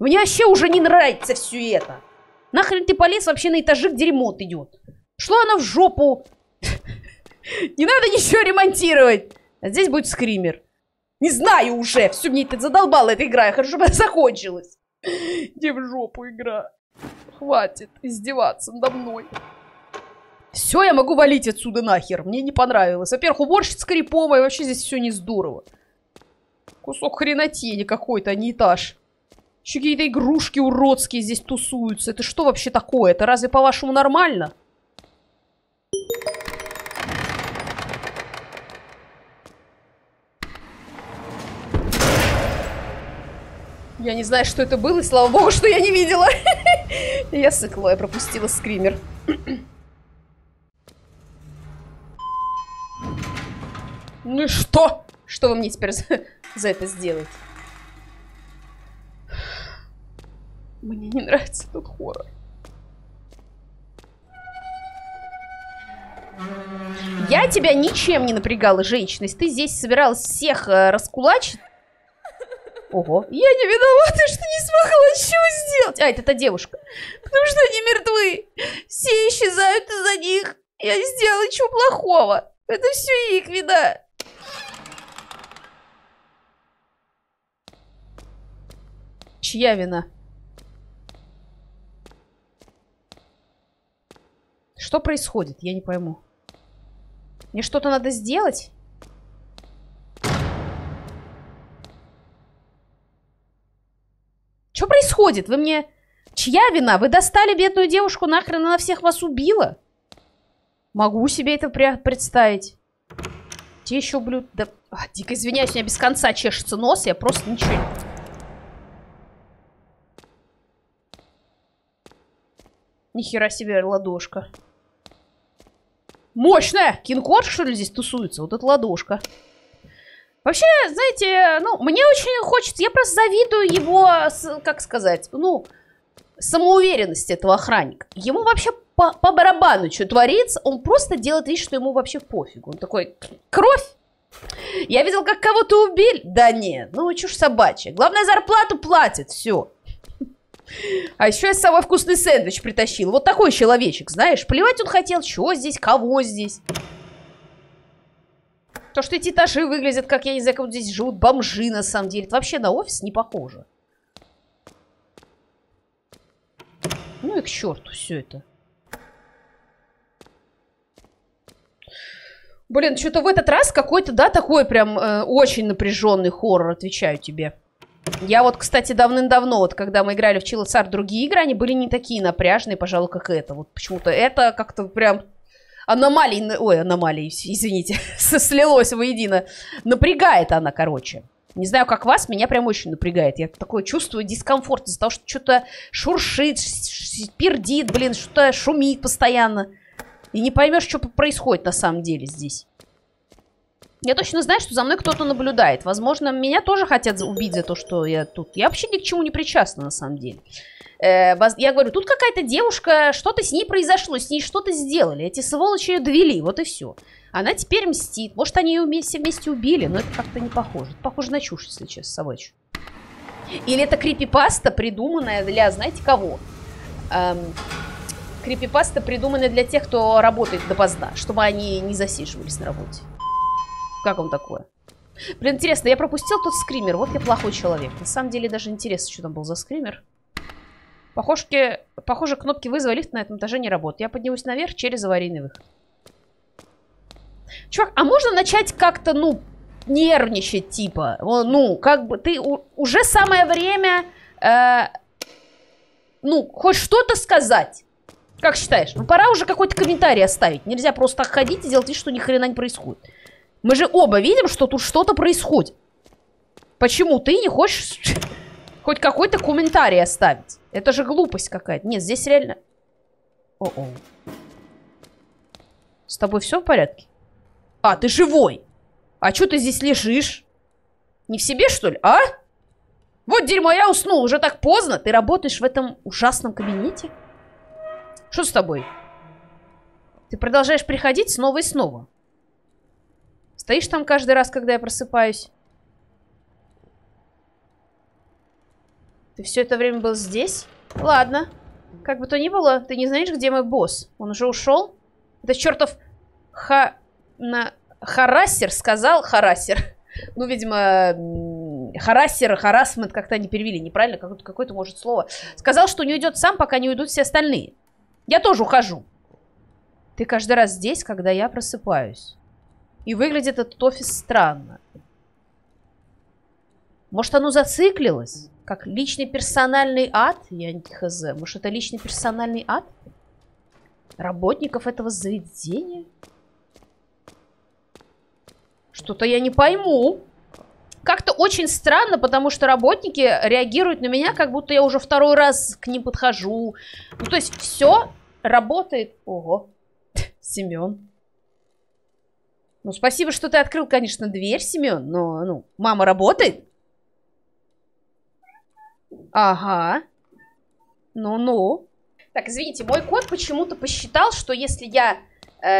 Мне вообще уже не нравится все это. Нахрен ты полез вообще на этажи, где ремонт идет? Шло оно в жопу. Не надо ничего ремонтировать. А здесь будет скример. Не знаю уже. Все, мне это задолбала эта игра. Я хорошо бы она закончилась. Иди в жопу, игра. Хватит издеваться надо мной. Все, я могу валить отсюда нахер. Мне не понравилось. Во-первых, уборщица криповая. Вообще здесь все не здорово. Кусок хренотени какой-то, а не этаж. Еще какие-то игрушки уродские здесь тусуются. Это что вообще такое? Это разве по-вашему нормально? Я не знаю, что это было, и слава богу, что я не видела. Я сыкла, я пропустила скример. Ну и что? Что вы мне теперь за это сделаете? Мне не нравится этот хоррор. Я тебя ничем не напрягала, женщина. Если ты здесь собиралась всех раскулачить... Ого. Я не виновата, что не смогла ничего сделать. А, это та девушка. Потому что они мертвы. Все исчезают из-за них. Я не сделала ничего плохого. Это все их вина. Чья вина? Что происходит? Я не пойму. Мне что-то надо сделать? Что происходит? Вы мне... Чья вина? Вы достали бедную девушку, нахрен она всех вас убила? Могу себе это представить. Те еще ублюдки... Да... А, дико извиняюсь, у меня без конца чешется нос, я просто ничего... Нихера себе ладошка. Мощная! Кинг-Конг, что ли, здесь тусуется? Вот эта ладошка. Вообще, знаете, ну, мне очень хочется... Я просто завидую его, как сказать, ну, самоуверенности этого охранника. Ему вообще по барабану что творится. Он просто делает вид, что ему вообще пофигу. Он такой, кровь, Я видел, как кого-то убили. Да нет, ну чушь собачья. Главное, зарплату платит, все. А еще я с собой вкусный сэндвич притащил. Вот такой человечек, знаешь. Плевать он хотел, что здесь, кого здесь. То, что эти этажи выглядят, как я не знаю, как вот здесь живут бомжи, на самом деле. Это вообще на офис не похоже. Ну и к черту все это. Блин, что-то в этот раз какой-то, да, такой прям очень напряженный хоррор, отвечаю тебе. Я вот, кстати, давным-давно, вот когда мы играли в Chilla's Art, другие игры, они были не такие напряжные, пожалуй, как это. Вот почему-то это как-то прям аномалии, ой, аномалии, извините, слилось воедино. Напрягает она, короче. Не знаю, как вас, меня прям очень напрягает. Я такое чувствую дискомфорт из-за того, что что-то шуршит, пердит, блин, что-то шумит постоянно. И не поймешь, что происходит на самом деле здесь. Я точно знаю, что за мной кто-то наблюдает. Возможно, меня тоже хотят убить за то, что я тут. Я вообще ни к чему не причастна, на самом деле. Я говорю, тут какая-то девушка, что-то с ней произошло, с ней что-то сделали. Эти сволочи ее довели, вот и все. Она теперь мстит. Может, они ее вместе убили, но это как-то не похоже. Это похоже на чушь, если честно, собачью. Или это крипипаста, придуманная для, знаете, кого? Крипипаста, придуманная для тех, кто работает допоздна, чтобы они не засиживались на работе. Как вам такое? Блин, интересно, я пропустил тот скример. Вот я плохой человек. На самом деле даже интересно, что там был за скример. Похоже, кнопки вызова лифта на этом этаже не работают. Я поднимусь наверх через аварийный выход. Чувак, а можно начать как-то, ну, нервничать, типа? Ну, как бы ты уже самое время, ну, хоть что-то сказать. Как считаешь? Ну, пора уже какой-то комментарий оставить. Нельзя просто так ходить и делать вид, что ни хрена не происходит. Мы же оба видим, что тут что-то происходит. Почему ты не хочешь хоть какой-то комментарий оставить? Это же глупость какая-то. Нет, здесь реально... О-о. С тобой все в порядке? А, ты живой. А что ты здесь лежишь? Не в себе, что ли? А? Вот дерьмо, я уснул. Уже так поздно. Ты работаешь в этом ужасном кабинете? Что с тобой? Ты продолжаешь приходить снова и снова. Стоишь там каждый раз, когда я просыпаюсь. Ты все это время был здесь? Ладно. Как бы то ни было, ты не знаешь, где мой босс? Он уже ушел? Это чертов харассер сказал. Харассер. Ну, видимо, харассер, харасмент как-то не перевели. Неправильно, какое-то может слово. Сказал, что не уйдет сам, пока не уйдут все остальные. Я тоже ухожу. Ты каждый раз здесь, когда я просыпаюсь. И выглядит этот офис странно. Может, оно зациклилось? Как личный персональный ад? Я не хз. Может, это личный персональный ад? Работников этого заведения? Что-то я не пойму. Как-то очень странно, потому что работники реагируют на меня, как будто я уже второй раз к ним подхожу. Ну, то есть все работает. Ого, Семен. Ну, спасибо, что ты открыл, конечно, дверь, Семен, но, ну, мама работает. Ага. Ну-ну. Так, извините, мой кот почему-то посчитал, что если я...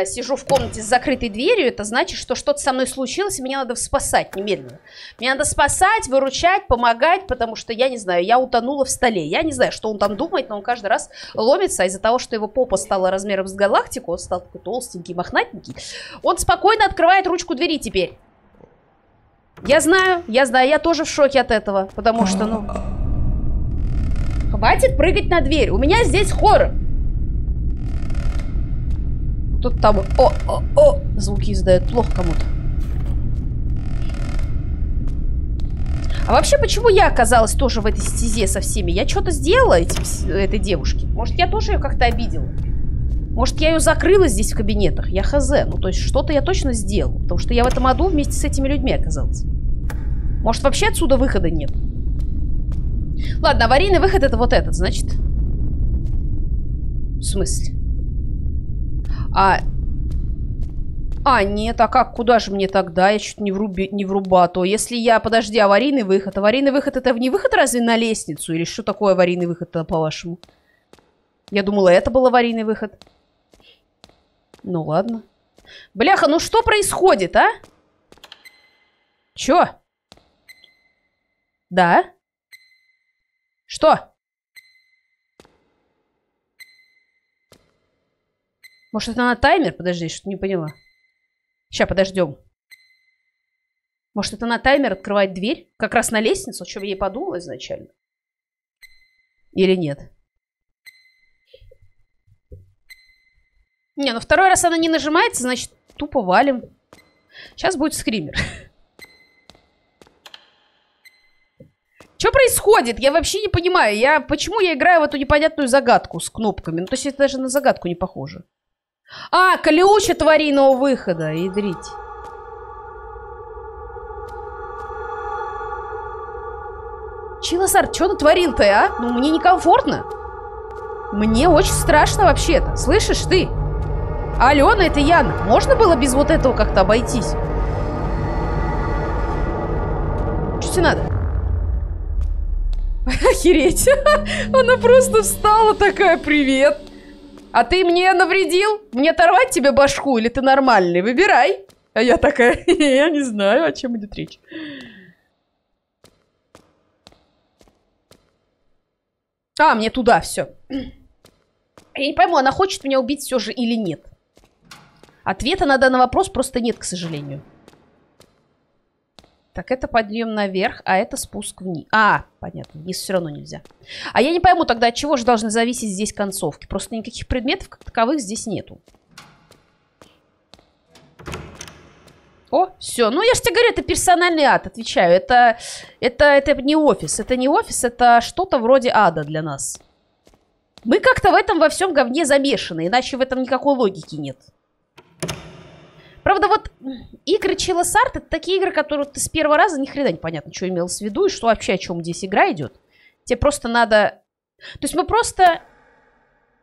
сижу в комнате с закрытой дверью, это значит, что что-то со мной случилось, и меня надо спасать немедленно. Меня надо спасать, выручать, помогать, потому что, я не знаю, я утонула в столе. Я не знаю, что он там думает, но он каждый раз ломится, а из-за того, что его попа стала размером с галактику, он стал такой толстенький, мохнатенький, он спокойно открывает ручку двери теперь. Я знаю, я тоже в шоке от этого, потому что, ну... Хватит прыгать на дверь, у меня здесь хоррор. Тут там о-о-о звуки издают, плохо кому-то. А вообще, почему я оказалась тоже в этой стезе со всеми? Я что-то сделала этой девушке. Может, я тоже ее как-то обидела? Может, я ее закрыла здесь в кабинетах? Я хз. Ну, то есть, что-то я точно сделала. Потому что я в этом аду вместе с этими людьми оказалась. Может, вообще отсюда выхода нет? Ладно, аварийный выход это вот этот, значит. В смысле? А, нет, а как, куда же мне тогда? Я чуть не вруба, то если я, подожди, аварийный выход это не выход разве на лестницу? Или что такое аварийный выход-то, по-вашему? Я думала, это был аварийный выход. Ну ладно. Бляха, ну что происходит, а? Чё? Да? Что? Может, это надо таймер? Подожди, что-то не поняла. Сейчас, подождем. Может, это на таймер открывать дверь? Как раз на лестницу? Что я подумала изначально? Или нет? Не, ну второй раз она не нажимается, значит, тупо валим. Сейчас будет скример. Что происходит? Я вообще не понимаю. Почему я играю в эту непонятную загадку с кнопками? Ну, то есть это даже на загадку не похоже. А, колюча твариного выхода. Ядрить. Chilla's Art, что натворил-то, а? Ну, мне некомфортно. Мне очень страшно вообще-то. Слышишь ты? Алена, это Яна. Можно было без вот этого как-то обойтись? Что тебе надо? Охереть. Она просто встала такая: привет. А ты мне навредил? Мне оторвать тебе башку или ты нормальный? Выбирай. А я такая: я не знаю, о чем идет речь. А, мне туда, все. Я не пойму, она хочет меня убить все же или нет? Ответа на данный вопрос просто нет, к сожалению. Так, это подъем наверх, а это спуск вниз. А, понятно, вниз все равно нельзя. А я не пойму тогда, от чего же должны зависеть здесь концовки. Просто никаких предметов как таковых здесь нету. О, все. Ну, я же тебе говорю, это персональный ад, отвечаю. Это не офис. Это не офис, это что-то вроде ада для нас. Мы как-то в этом во всем говне замешаны, иначе в этом никакой логики нет. Правда, вот игры Chilla's Art — это такие игры, которые ты с первого раза ни хрена не понятно, что имелось в виду и что вообще, о чем здесь игра идет. Тебе просто надо... То есть мы просто...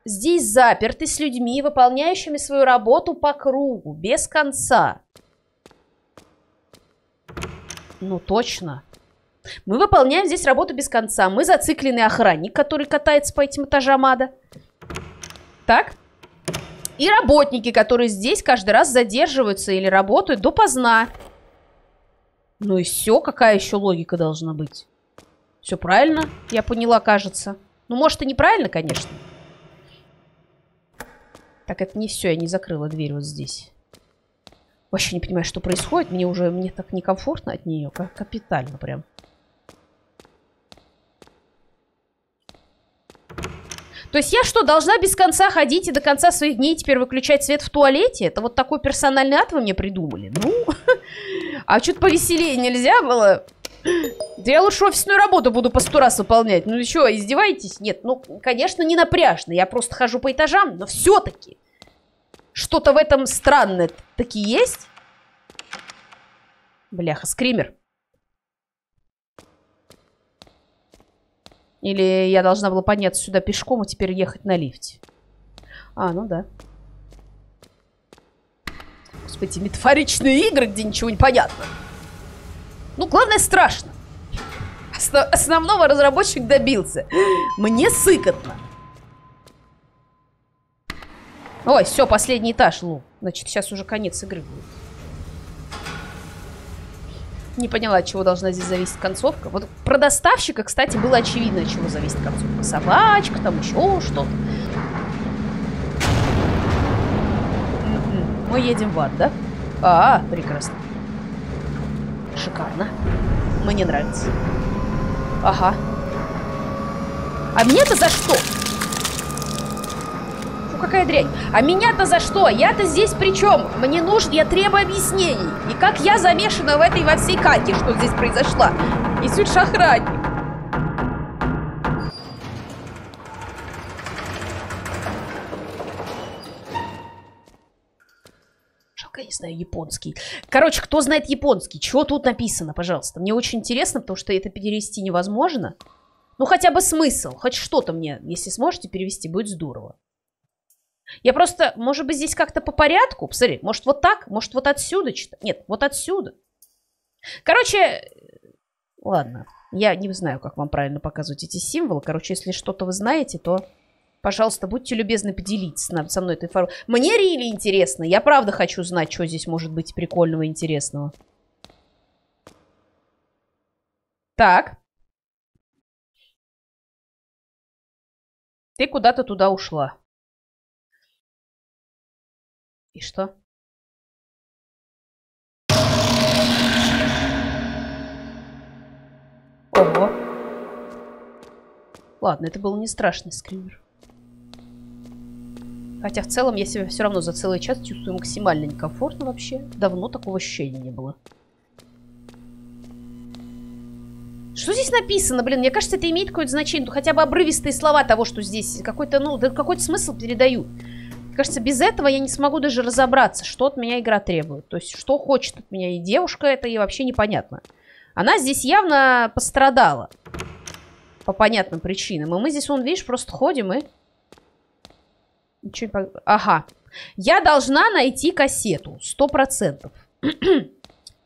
здесь заперты с людьми, выполняющими свою работу по кругу, без конца. Ну, точно. Мы выполняем здесь работу без конца. Мы зацикленный охранник, который катается по этим этажам ада. Так. И работники, которые здесь каждый раз задерживаются или работают допоздна. Ну и все. Какая еще логика должна быть? Все правильно, я поняла, кажется. Ну, может, и неправильно, конечно. Так, это не все. Я не закрыла дверь вот здесь. Вообще не понимаю, что происходит. Мне так некомфортно от нее. Капитально прям. То есть я что, должна без конца ходить и до конца своих дней теперь выключать свет в туалете? Это вот такой персональный ад вы мне придумали? Ну, а что-то повеселее нельзя было? Да я лучше офисную работу буду по 100 раз выполнять. Ну что, издеваетесь? Нет, ну, конечно, не напряжно. Я просто хожу по этажам, но все-таки... Что-то в этом странное таки есть. Бляха, скример. Или я должна была подняться сюда пешком и теперь ехать на лифте. А, ну да. Господи, метафоричные игры, где ничего не понятно. Ну, главное, страшно. Основного разработчик добился. Мне сыкотно. Ой, все, последний этаж, Лу. Значит, сейчас уже конец игры будет. Не поняла, от чего должна здесь зависеть концовка. Вот про доставщика, кстати, было очевидно, от чего зависит концовка. Собачка, там еще что-то. Мы едем в ад, да? А, прекрасно. Шикарно. Мне нравится. Ага. А мне-то за что? Какая дрянь. А меня-то за что? Я-то здесь при чем? Мне нужно, я требую объяснений. И как я замешана в этой во всей каке, что здесь произошла. И суть охранник. Жалко, я не знаю японский. Короче, кто знает японский? Чего тут написано, пожалуйста? Мне очень интересно, потому что это перевести невозможно. Ну, хотя бы смысл. Хоть что-то мне, если сможете перевести, будет здорово. Я просто, может быть, здесь как-то по порядку? Посмотри, может, вот так? Может, вот отсюда? Нет, вот отсюда. Короче, ладно. Я не знаю, как вам правильно показывать эти символы. Короче, если что-то вы знаете, то, пожалуйста, будьте любезны поделиться со мной этой информацией. Мне really интересно. Я правда хочу знать, что здесь может быть прикольного и интересного. Так. Ты куда-то туда ушла. И что? Ого. Ладно, это был не страшный скример. Хотя в целом я себя все равно за целый час чувствую максимально некомфортно вообще. Давно такого ощущения не было. Что здесь написано, блин? Мне кажется, это имеет какое-то значение. Ну, хотя бы обрывистые слова того, что здесь. Какой-то, ну, да, какой-то смысл передают. Кажется, без этого я не смогу даже разобраться, что от меня игра требует. То есть, что хочет от меня и девушка, это и вообще непонятно. Она здесь явно пострадала. По понятным причинам. И мы здесь, вон, видишь, просто ходим и... Ничего не... Ага. Я должна найти кассету. 100%.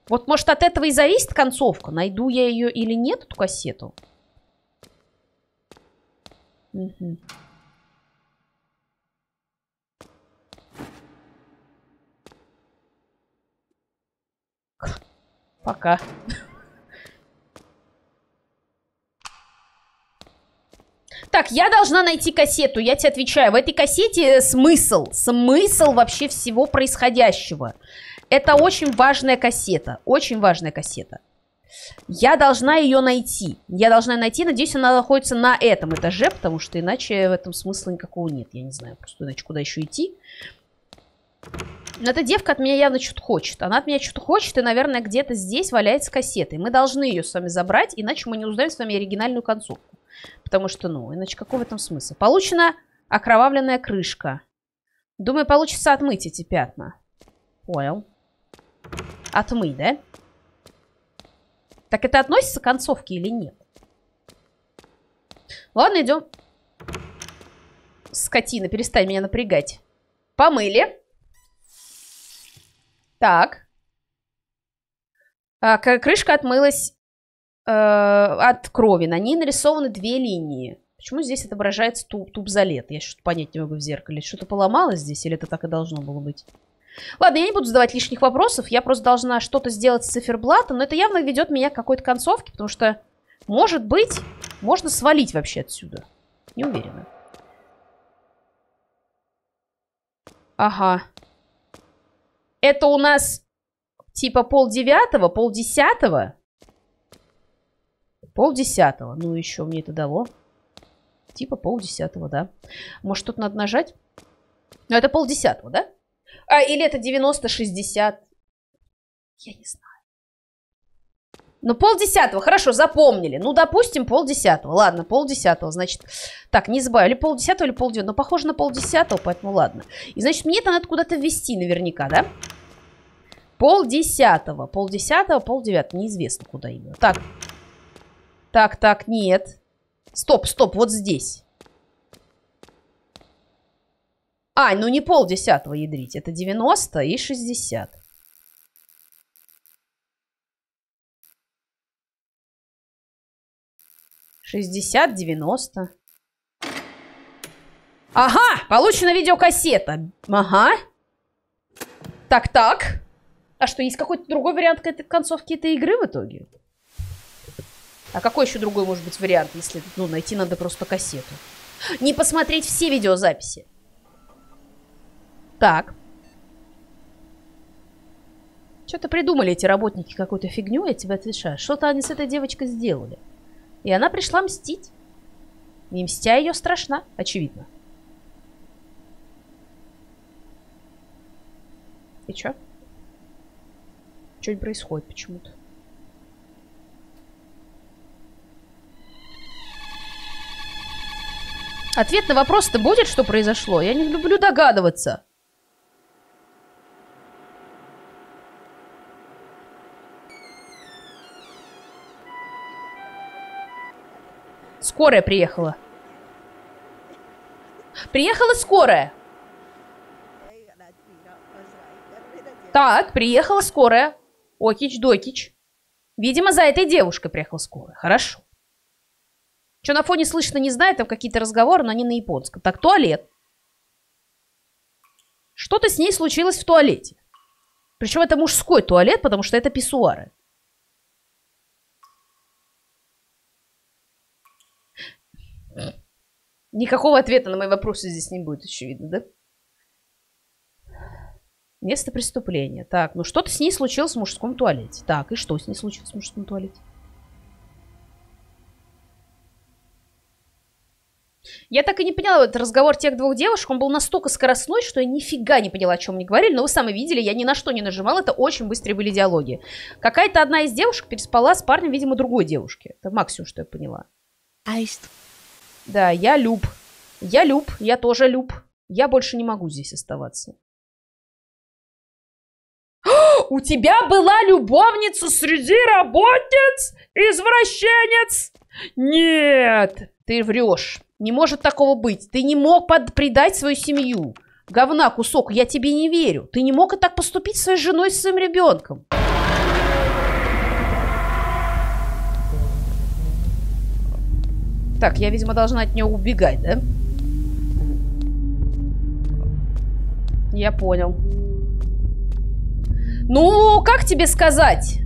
Вот, может, от этого и зависит концовка. Найду я ее или нет, эту кассету. Угу. Пока. Так, я должна найти кассету, я тебе отвечаю. В этой кассете смысл. Смысл вообще всего происходящего. Это очень важная кассета. Очень важная кассета. Я должна ее найти. Я должна найти, надеюсь, она находится на этом этаже, потому что иначе в этом смысла никакого нет. Я не знаю, просто иначе куда еще идти. Но эта девка от меня явно что-то хочет. Она от меня что-то хочет, и, наверное, где-то здесь валяется кассета. И мы должны ее с вами забрать, иначе мы не узнаем с вами оригинальную концовку. Потому что, ну, иначе какой в этом смысл? Получена окровавленная крышка. Думаю, получится отмыть эти пятна. Понял. Отмыть, да? Так это относится к концовке или нет? Ладно, идем. Скотина, перестань меня напрягать. Помыли. Так. А, крышка отмылась от крови. На ней нарисованы две линии. Почему здесь отображается тубзалет? Я что-то понять не могу в зеркале. Что-то поломалось здесь или это так и должно было быть? Ладно, я не буду задавать лишних вопросов. Я просто должна что-то сделать с циферблатом. Но это явно ведет меня к какой-то концовке. Потому что, может быть, можно свалить вообще отсюда. Не уверена. Ага. Это у нас типа 8:30, 9:30. 9:30. Ну, еще мне это дало. Типа 9:30, да. Может, тут надо нажать? Ну, это 9:30, да? А, или это 90:60? Я не знаю. Ну, 9:30, хорошо, запомнили. Ну, допустим, 9:30. Ладно, 9:30, значит... Так, не забываю, или 9:30, или 8:30. Но похоже на 9:30, поэтому ладно. И, значит, мне это надо куда-то ввести наверняка, да? 9:30, 9:30, 8:30. Неизвестно, куда именно. Так. Так, так, нет. Стоп, стоп, вот здесь. А, ну не 9:30 ядрить. Это 90 и 60. Шестьдесят, 90. Ага, получена видеокассета. Ага. Так, так. А что, есть какой-то другой вариант концовки этой игры в итоге? А какой еще другой может быть вариант, если, ну, найти надо просто кассету? Не посмотреть все видеозаписи. Так. Что-то придумали эти работники какую-то фигню, я тебе отвечаю. Что-то они с этой девочкой сделали. И она пришла мстить. И мстя ее страшна, очевидно. И чё? Чё не происходит почему-то? Ответ на вопрос-то будет, что произошло? Я не люблю догадываться. Скорая приехала. Приехала скорая. Так, приехала скорая. Окич-докич. Видимо, за этой девушкой приехала скорая. Хорошо. Что на фоне слышно, не знаю. Там какие-то разговоры, но они на японском. Так, туалет. Что-то с ней случилось в туалете. Причем это мужской туалет, потому что это писсуары. Никакого ответа на мои вопросы здесь не будет, очевидно, да? Место преступления. Так, ну что-то с ней случилось в мужском туалете. Так, и что с ней случилось в мужском туалете? Я так и не поняла, этот разговор тех двух девушек, он был настолько скоростной, что я нифига не поняла, о чем они говорили, но вы сами видели, я ни на что не нажимала, это очень быстрые были диалоги. Какая-то одна из девушек переспала с парнем, видимо, другой девушки. Это максимум, что я поняла. Аист. Да, я люб. Я люб, я тоже люб. Я больше не могу здесь оставаться. У тебя была любовница среди работниц? Извращенец? Нет, ты врешь. Не может такого быть. Ты не мог предать свою семью. Говна, кусок, я тебе не верю. Ты не мог и так поступить с своей женой и своим ребенком. Так, я, видимо, должна от нее убегать, да? Я понял. Ну, как тебе сказать?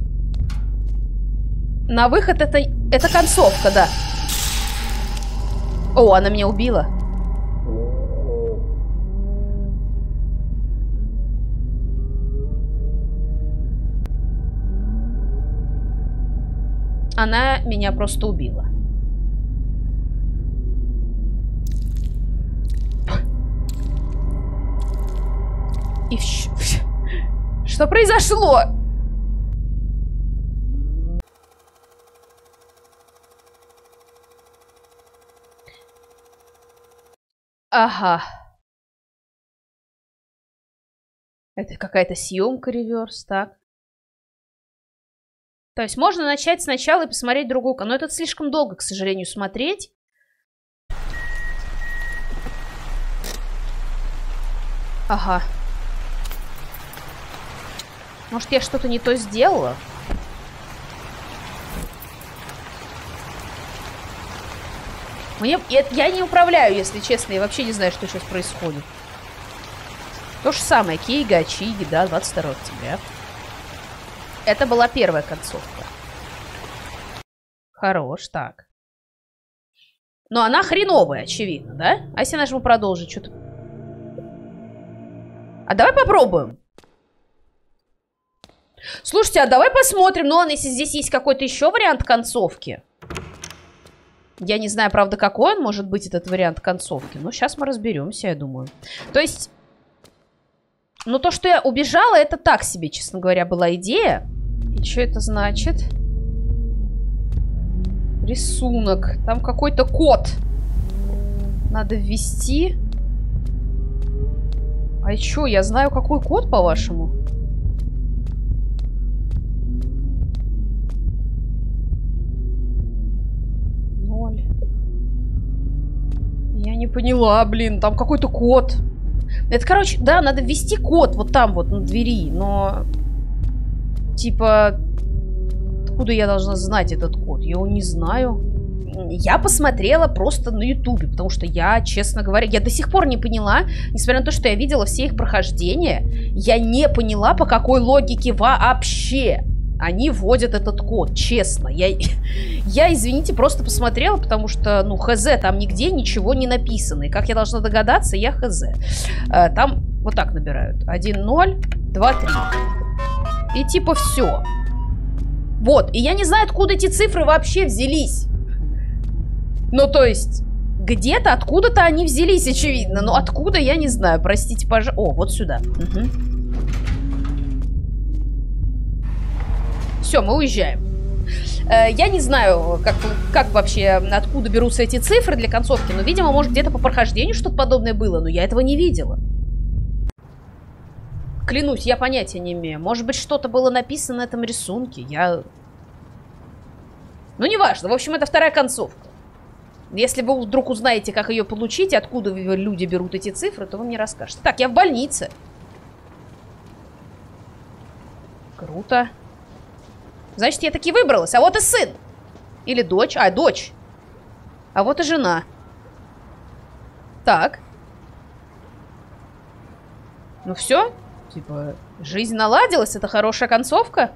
На выход это концовка, да. О, она меня убила. Она меня просто убила. И что произошло? Ага. Это какая-то съемка реверс, так. То есть можно начать сначала и посмотреть другую. Но это слишком долго, к сожалению, смотреть. Ага. Может, я что-то не то сделала? Мне... Я не управляю, если честно. Я вообще не знаю, что сейчас происходит. То же самое. Кейгачи, да, 22 октября. Это была первая концовка. Хорош, так. Но она хреновая, очевидно, да? А если я нажму продолжить, что-то... А давай попробуем. Слушайте, а давай посмотрим, ну ладно, если здесь есть какой-то еще вариант концовки. Я не знаю, правда, какой он может быть, этот вариант концовки. Но сейчас мы разберемся, я думаю. То есть... Ну, то, что я убежала, это так себе, честно говоря, была идея. И что это значит? Рисунок. Там какой-то код. Надо ввести. А что, я знаю, какой код, по-вашему? Я не поняла, блин, там какой-то код. Это, короче, да, надо ввести код вот там вот на двери, но... Типа... Откуда я должна знать этот код? Я его не знаю. Я посмотрела просто на ютубе, потому что я, честно говоря, я до сих пор не поняла, несмотря на то, что я видела все их прохождения, я не поняла, по какой логике вообще они вводят этот код, честно. Я, извините, просто посмотрела, потому что, ну, хз, там нигде ничего не написано. И как я должна догадаться, я хз. Там вот так набирают. 1, 0, 2, 3. И типа все. Вот. И я не знаю, откуда эти цифры вообще взялись. Ну, то есть, где-то, откуда-то они взялись, очевидно. Но откуда, я не знаю. Простите, пожалуйста. О, вот сюда. Угу. Все, мы уезжаем. Я не знаю, как вообще, откуда берутся эти цифры для концовки, но, видимо, может, где-то по прохождению что-то подобное было, но я этого не видела. Клянусь, я понятия не имею. Может быть, что-то было написано на этом рисунке. Я... Ну, неважно. В общем, это вторая концовка. Если вы вдруг узнаете, как ее получить, и откуда люди берут эти цифры, то вы мне расскажете. Так, я в больнице. Круто. Значит, я таки выбралась. А вот и сын. Или дочь. А, дочь. А вот и жена. Так. Ну все. Типа, жизнь наладилась. Это хорошая концовка.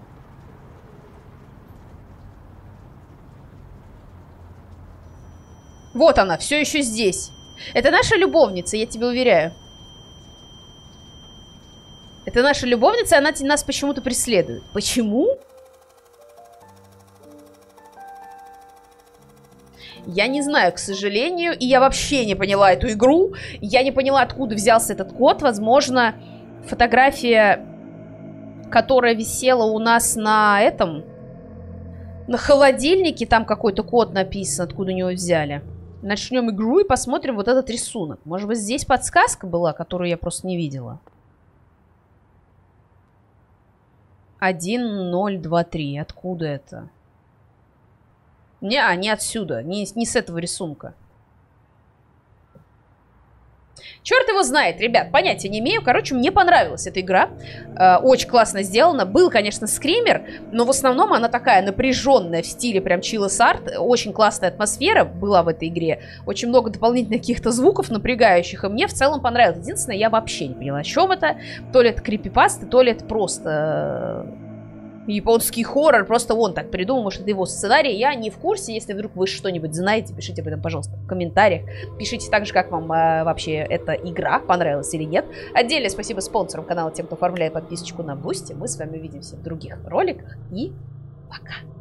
Вот она, все еще здесь. Это наша любовница, я тебе уверяю. Это наша любовница, она нас почему-то преследует. Почему? Я не знаю, к сожалению. И я вообще не поняла эту игру. Я не поняла, откуда взялся этот код. Возможно, фотография, которая висела у нас на этом... На холодильнике, там какой-то код написан, откуда у него взяли. Начнем игру и посмотрим вот этот рисунок. Может быть, здесь подсказка была, которую я просто не видела. 1023. Откуда это? Не отсюда. Не с этого рисунка. Черт его знает, ребят, понятия не имею. Короче, мне понравилась эта игра. Очень классно сделана. Был, конечно, скример, но в основном она такая напряженная в стиле прям Chilla's Art. Очень классная атмосфера была в этой игре. Очень много дополнительных каких-то звуков напрягающих, и мне в целом понравилось. Единственное, я вообще не поняла, о чем это. То ли это крипипаста, то ли это просто... японский хоррор, просто он так придумал, может, это его сценарий, я не в курсе. Если вдруг вы что-нибудь знаете, пишите об этом, пожалуйста, в комментариях. Пишите также, как вам вообще эта игра, понравилась или нет. Отдельное спасибо спонсорам канала, тем, кто оформляет подписочку на Boosty. Мы с вами увидимся в других роликах, и пока!